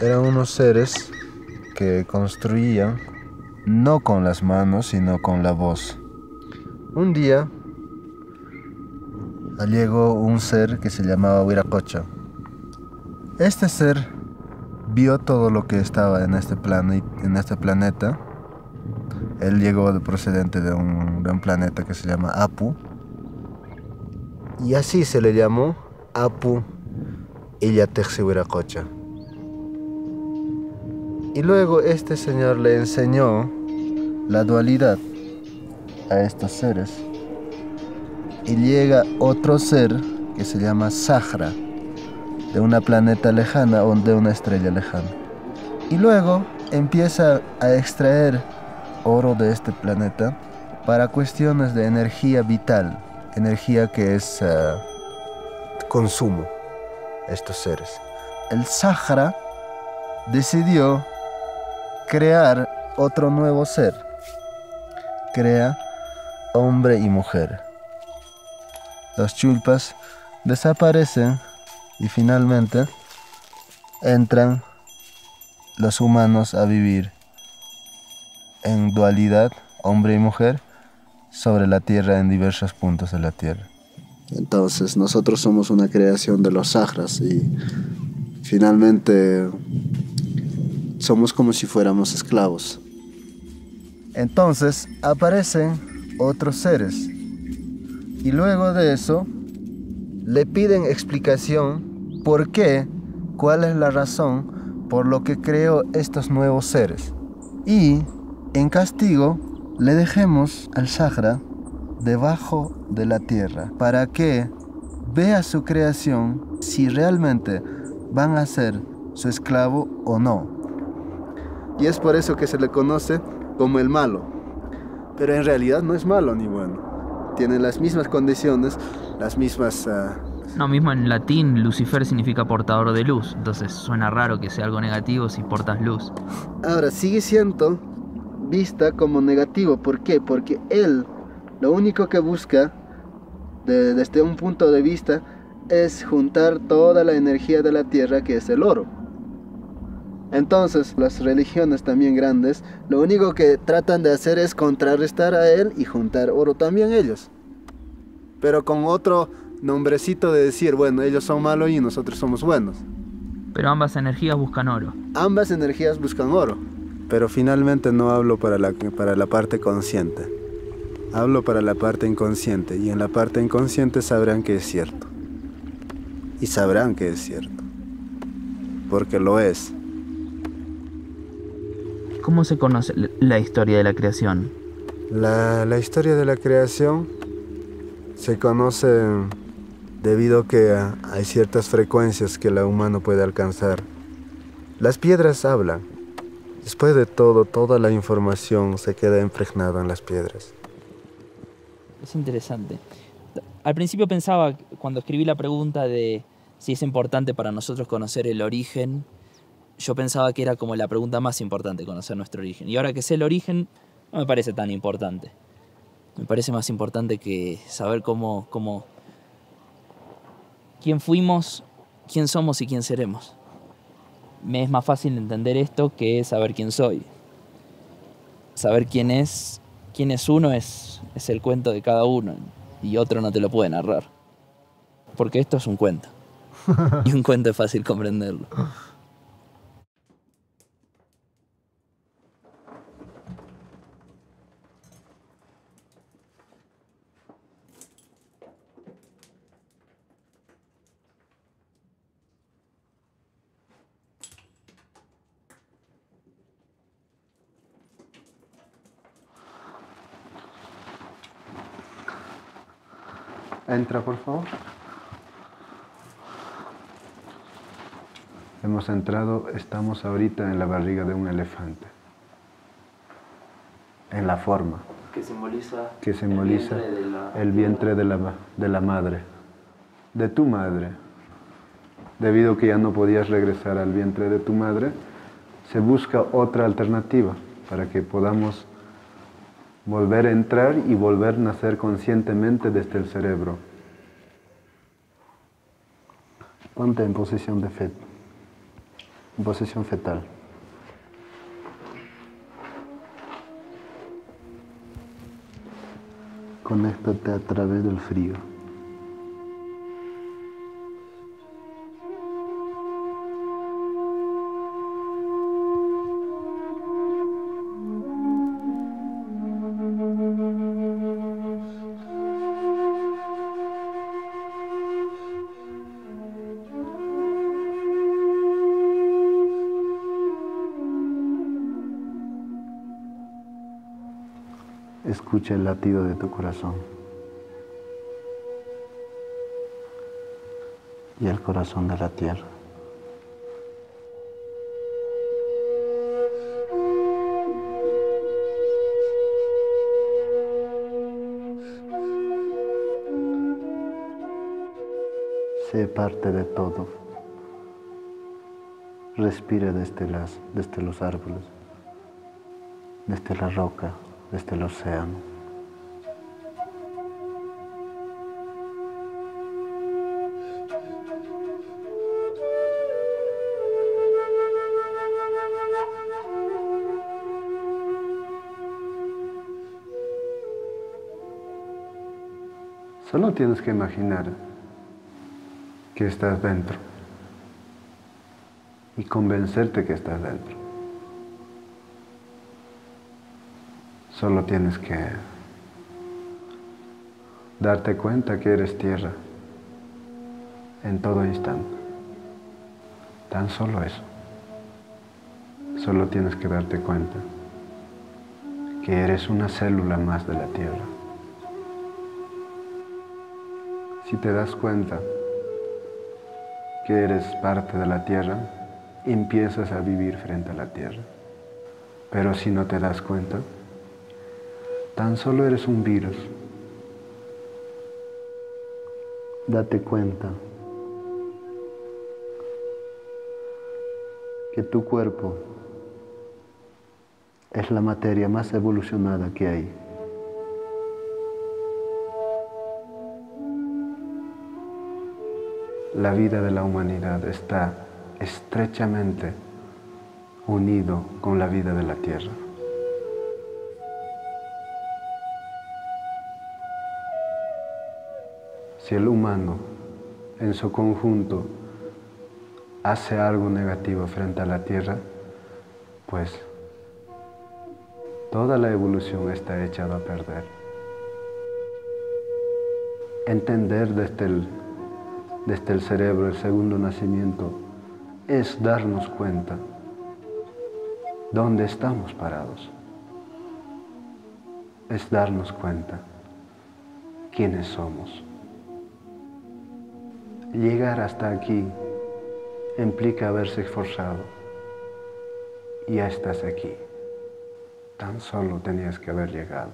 eran unos seres que construían no con las manos sino con la voz. Un día llegó un ser que se llamaba Wiracocha. Este ser vio todo lo que estaba en este plano y en este planeta. Él llegó procedente de un planeta que se llama Apu. Y así se le llamó Apu Illa Tiqsi Wiracocha. Y luego este señor le enseñó la dualidad a estos seres. Y llega otro ser que se llama Zahra, de una planeta lejana o de una estrella lejana. Y luego empieza a extraer oro de este planeta para cuestiones de energía vital, energía que es consumo, estos seres. El Zahra decidió crear otro nuevo ser, crea hombre y mujer. Los chulpas desaparecen y finalmente entran los humanos a vivir en dualidad, hombre y mujer, sobre la tierra en diversos puntos de la tierra. Entonces nosotros somos una creación de los sahras y finalmente somos como si fuéramos esclavos. Entonces aparecen otros seres. Y luego de eso, le piden explicación por qué, cuál es la razón por lo que creó estos nuevos seres. Y, en castigo, le dejemos al Zahra debajo de la tierra para que vea su creación si realmente van a ser su esclavo o no. Y es por eso que se le conoce como el malo. Pero en realidad no es malo ni bueno. Tienen las mismas condiciones, las mismas... No, mismo en latín, Lucifer significa portador de luz, entonces suena raro que sea algo negativo si portas luz. Ahora, sigue siendo vista como negativo, ¿por qué? Porque él Lo único que busca, desde un punto de vista, es juntar toda la energía de la tierra, que es el oro. Entonces, las religiones también grandes, lo único que tratan de hacer es contrarrestar a él y juntar oro también ellos. Pero con otro nombrecito de decir, bueno, ellos son malos y nosotros somos buenos. Pero ambas energías buscan oro. Ambas energías buscan oro. Pero finalmente no hablo para la parte consciente. Hablo para la parte inconsciente. Y en la parte inconsciente sabrán que es cierto. Y sabrán que es cierto. Porque lo es. ¿Cómo se conoce la historia de la creación? La historia de la creación se conoce debido a que hay ciertas frecuencias que el humano puede alcanzar. Las piedras hablan. Después de todo, toda la información se queda impregnada en las piedras. Es interesante. Al principio pensaba, cuando escribí la pregunta de si es importante para nosotros conocer el origen, yo pensaba que era como la pregunta más importante, conocer nuestro origen. Y ahora que sé el origen, no me parece tan importante. Me parece más importante que saber cómo quién fuimos, quién somos y quién seremos. Me es más fácil entender esto que saber quién soy. Saber quién es uno es el cuento de cada uno, y otro no te lo puede narrar. Porque esto es un cuento. Y un cuento es fácil comprenderlo. Entra, por favor. Hemos entrado, estamos ahorita en la barriga de un elefante. En la forma. Que simboliza el vientre de la madre. De tu madre. Debido a que ya no podías regresar al vientre de tu madre, se busca otra alternativa para que podamos volver a entrar y volver a nacer conscientemente desde el cerebro. Ponte en posición de feto. En posición fetal. Conéctate a través del frío. Escucha el latido de tu corazón. Y el corazón de la tierra. Sé parte de todo. Respira desde los árboles, desde la roca, desde el océano. Solo tienes que imaginar que estás dentro y convencerte que estás dentro. Solo tienes que darte cuenta que eres tierra en todo instante. Tan solo eso. Solo tienes que darte cuenta que eres una célula más de la tierra. Si te das cuenta que eres parte de la tierra, empiezas a vivir frente a la tierra. Pero si no te das cuenta, tan solo eres un virus. Date cuenta que tu cuerpo es la materia más evolucionada que hay. la vida de la humanidad está estrechamente unido con la vida de la tierra. Si el humano en su conjunto hace algo negativo frente a la tierra, pues toda la evolución está echada a perder. Entender desde el cerebro el segundo nacimiento es darnos cuenta dónde estamos parados, es darnos cuenta quiénes somos. Llegar hasta aquí implica haberse esforzado. Ya estás aquí. Tan solo tenías que haber llegado.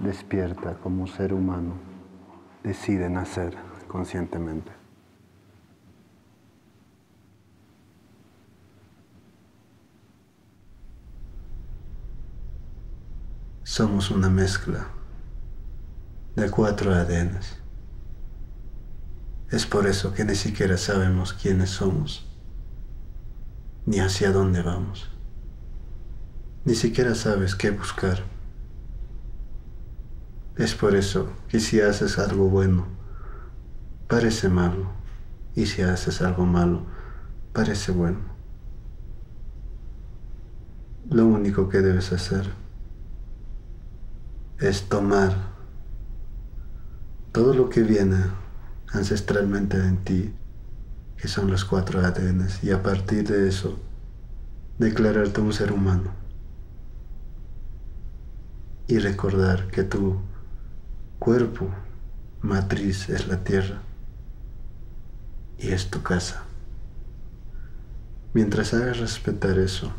Despierta como ser humano. Decide nacer conscientemente. Somos una mezcla de 4 ADNs. Es por eso que ni siquiera sabemos quiénes somos, ni hacia dónde vamos. Ni siquiera sabes qué buscar. Es por eso que si haces algo bueno, parece malo, y si haces algo malo, parece bueno. Lo único que debes hacer es tomar todo lo que viene ancestralmente en ti, que son los 4 ADNs, y a partir de eso, declararte un ser humano. Y recordar que tu cuerpo matriz es la tierra y es tu casa. Mientras hagas respetar eso,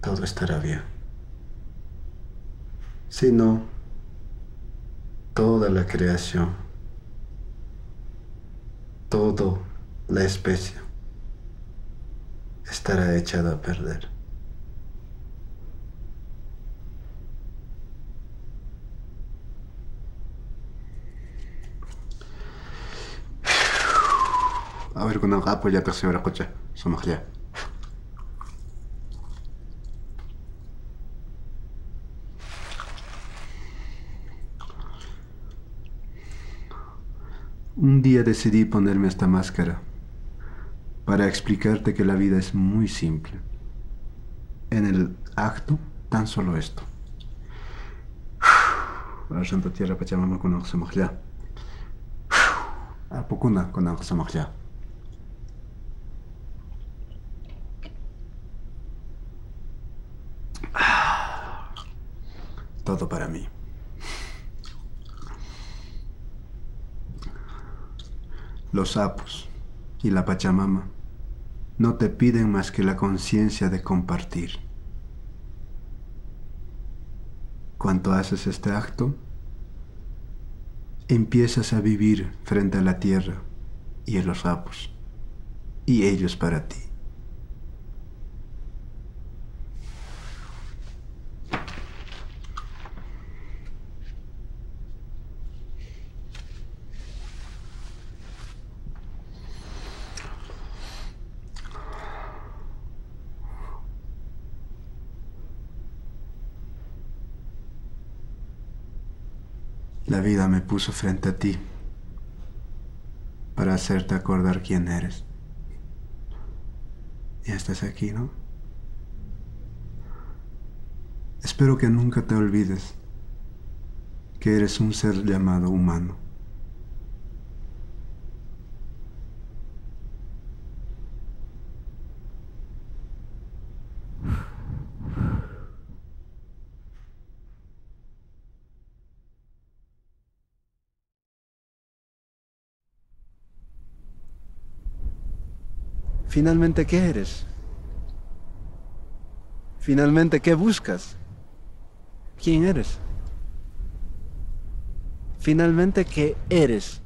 todo estará bien. Si no, toda la creación, toda la especie estará echada a perder. A ver, con el Apu Illa Tiqsi Wiracocha, somos ya. Un día decidí ponerme esta máscara para explicarte que la vida es muy simple. En el acto, tan solo esto. Argento tierra Pachamama con Oxamajla. Apocuna con Oxamajla. Todo para mí. Los Apus y la Pachamama no te piden más que la conciencia de compartir. Cuando haces este acto, empiezas a vivir frente a la tierra y a los Apus, y ellos para ti. La vida me puso frente a ti para hacerte acordar quién eres. Ya estás aquí, ¿no? Espero que nunca te olvides que eres un ser llamado humano. Finalmente, ¿qué eres? Finalmente, ¿qué buscas? ¿Quién eres? Finalmente, ¿qué eres?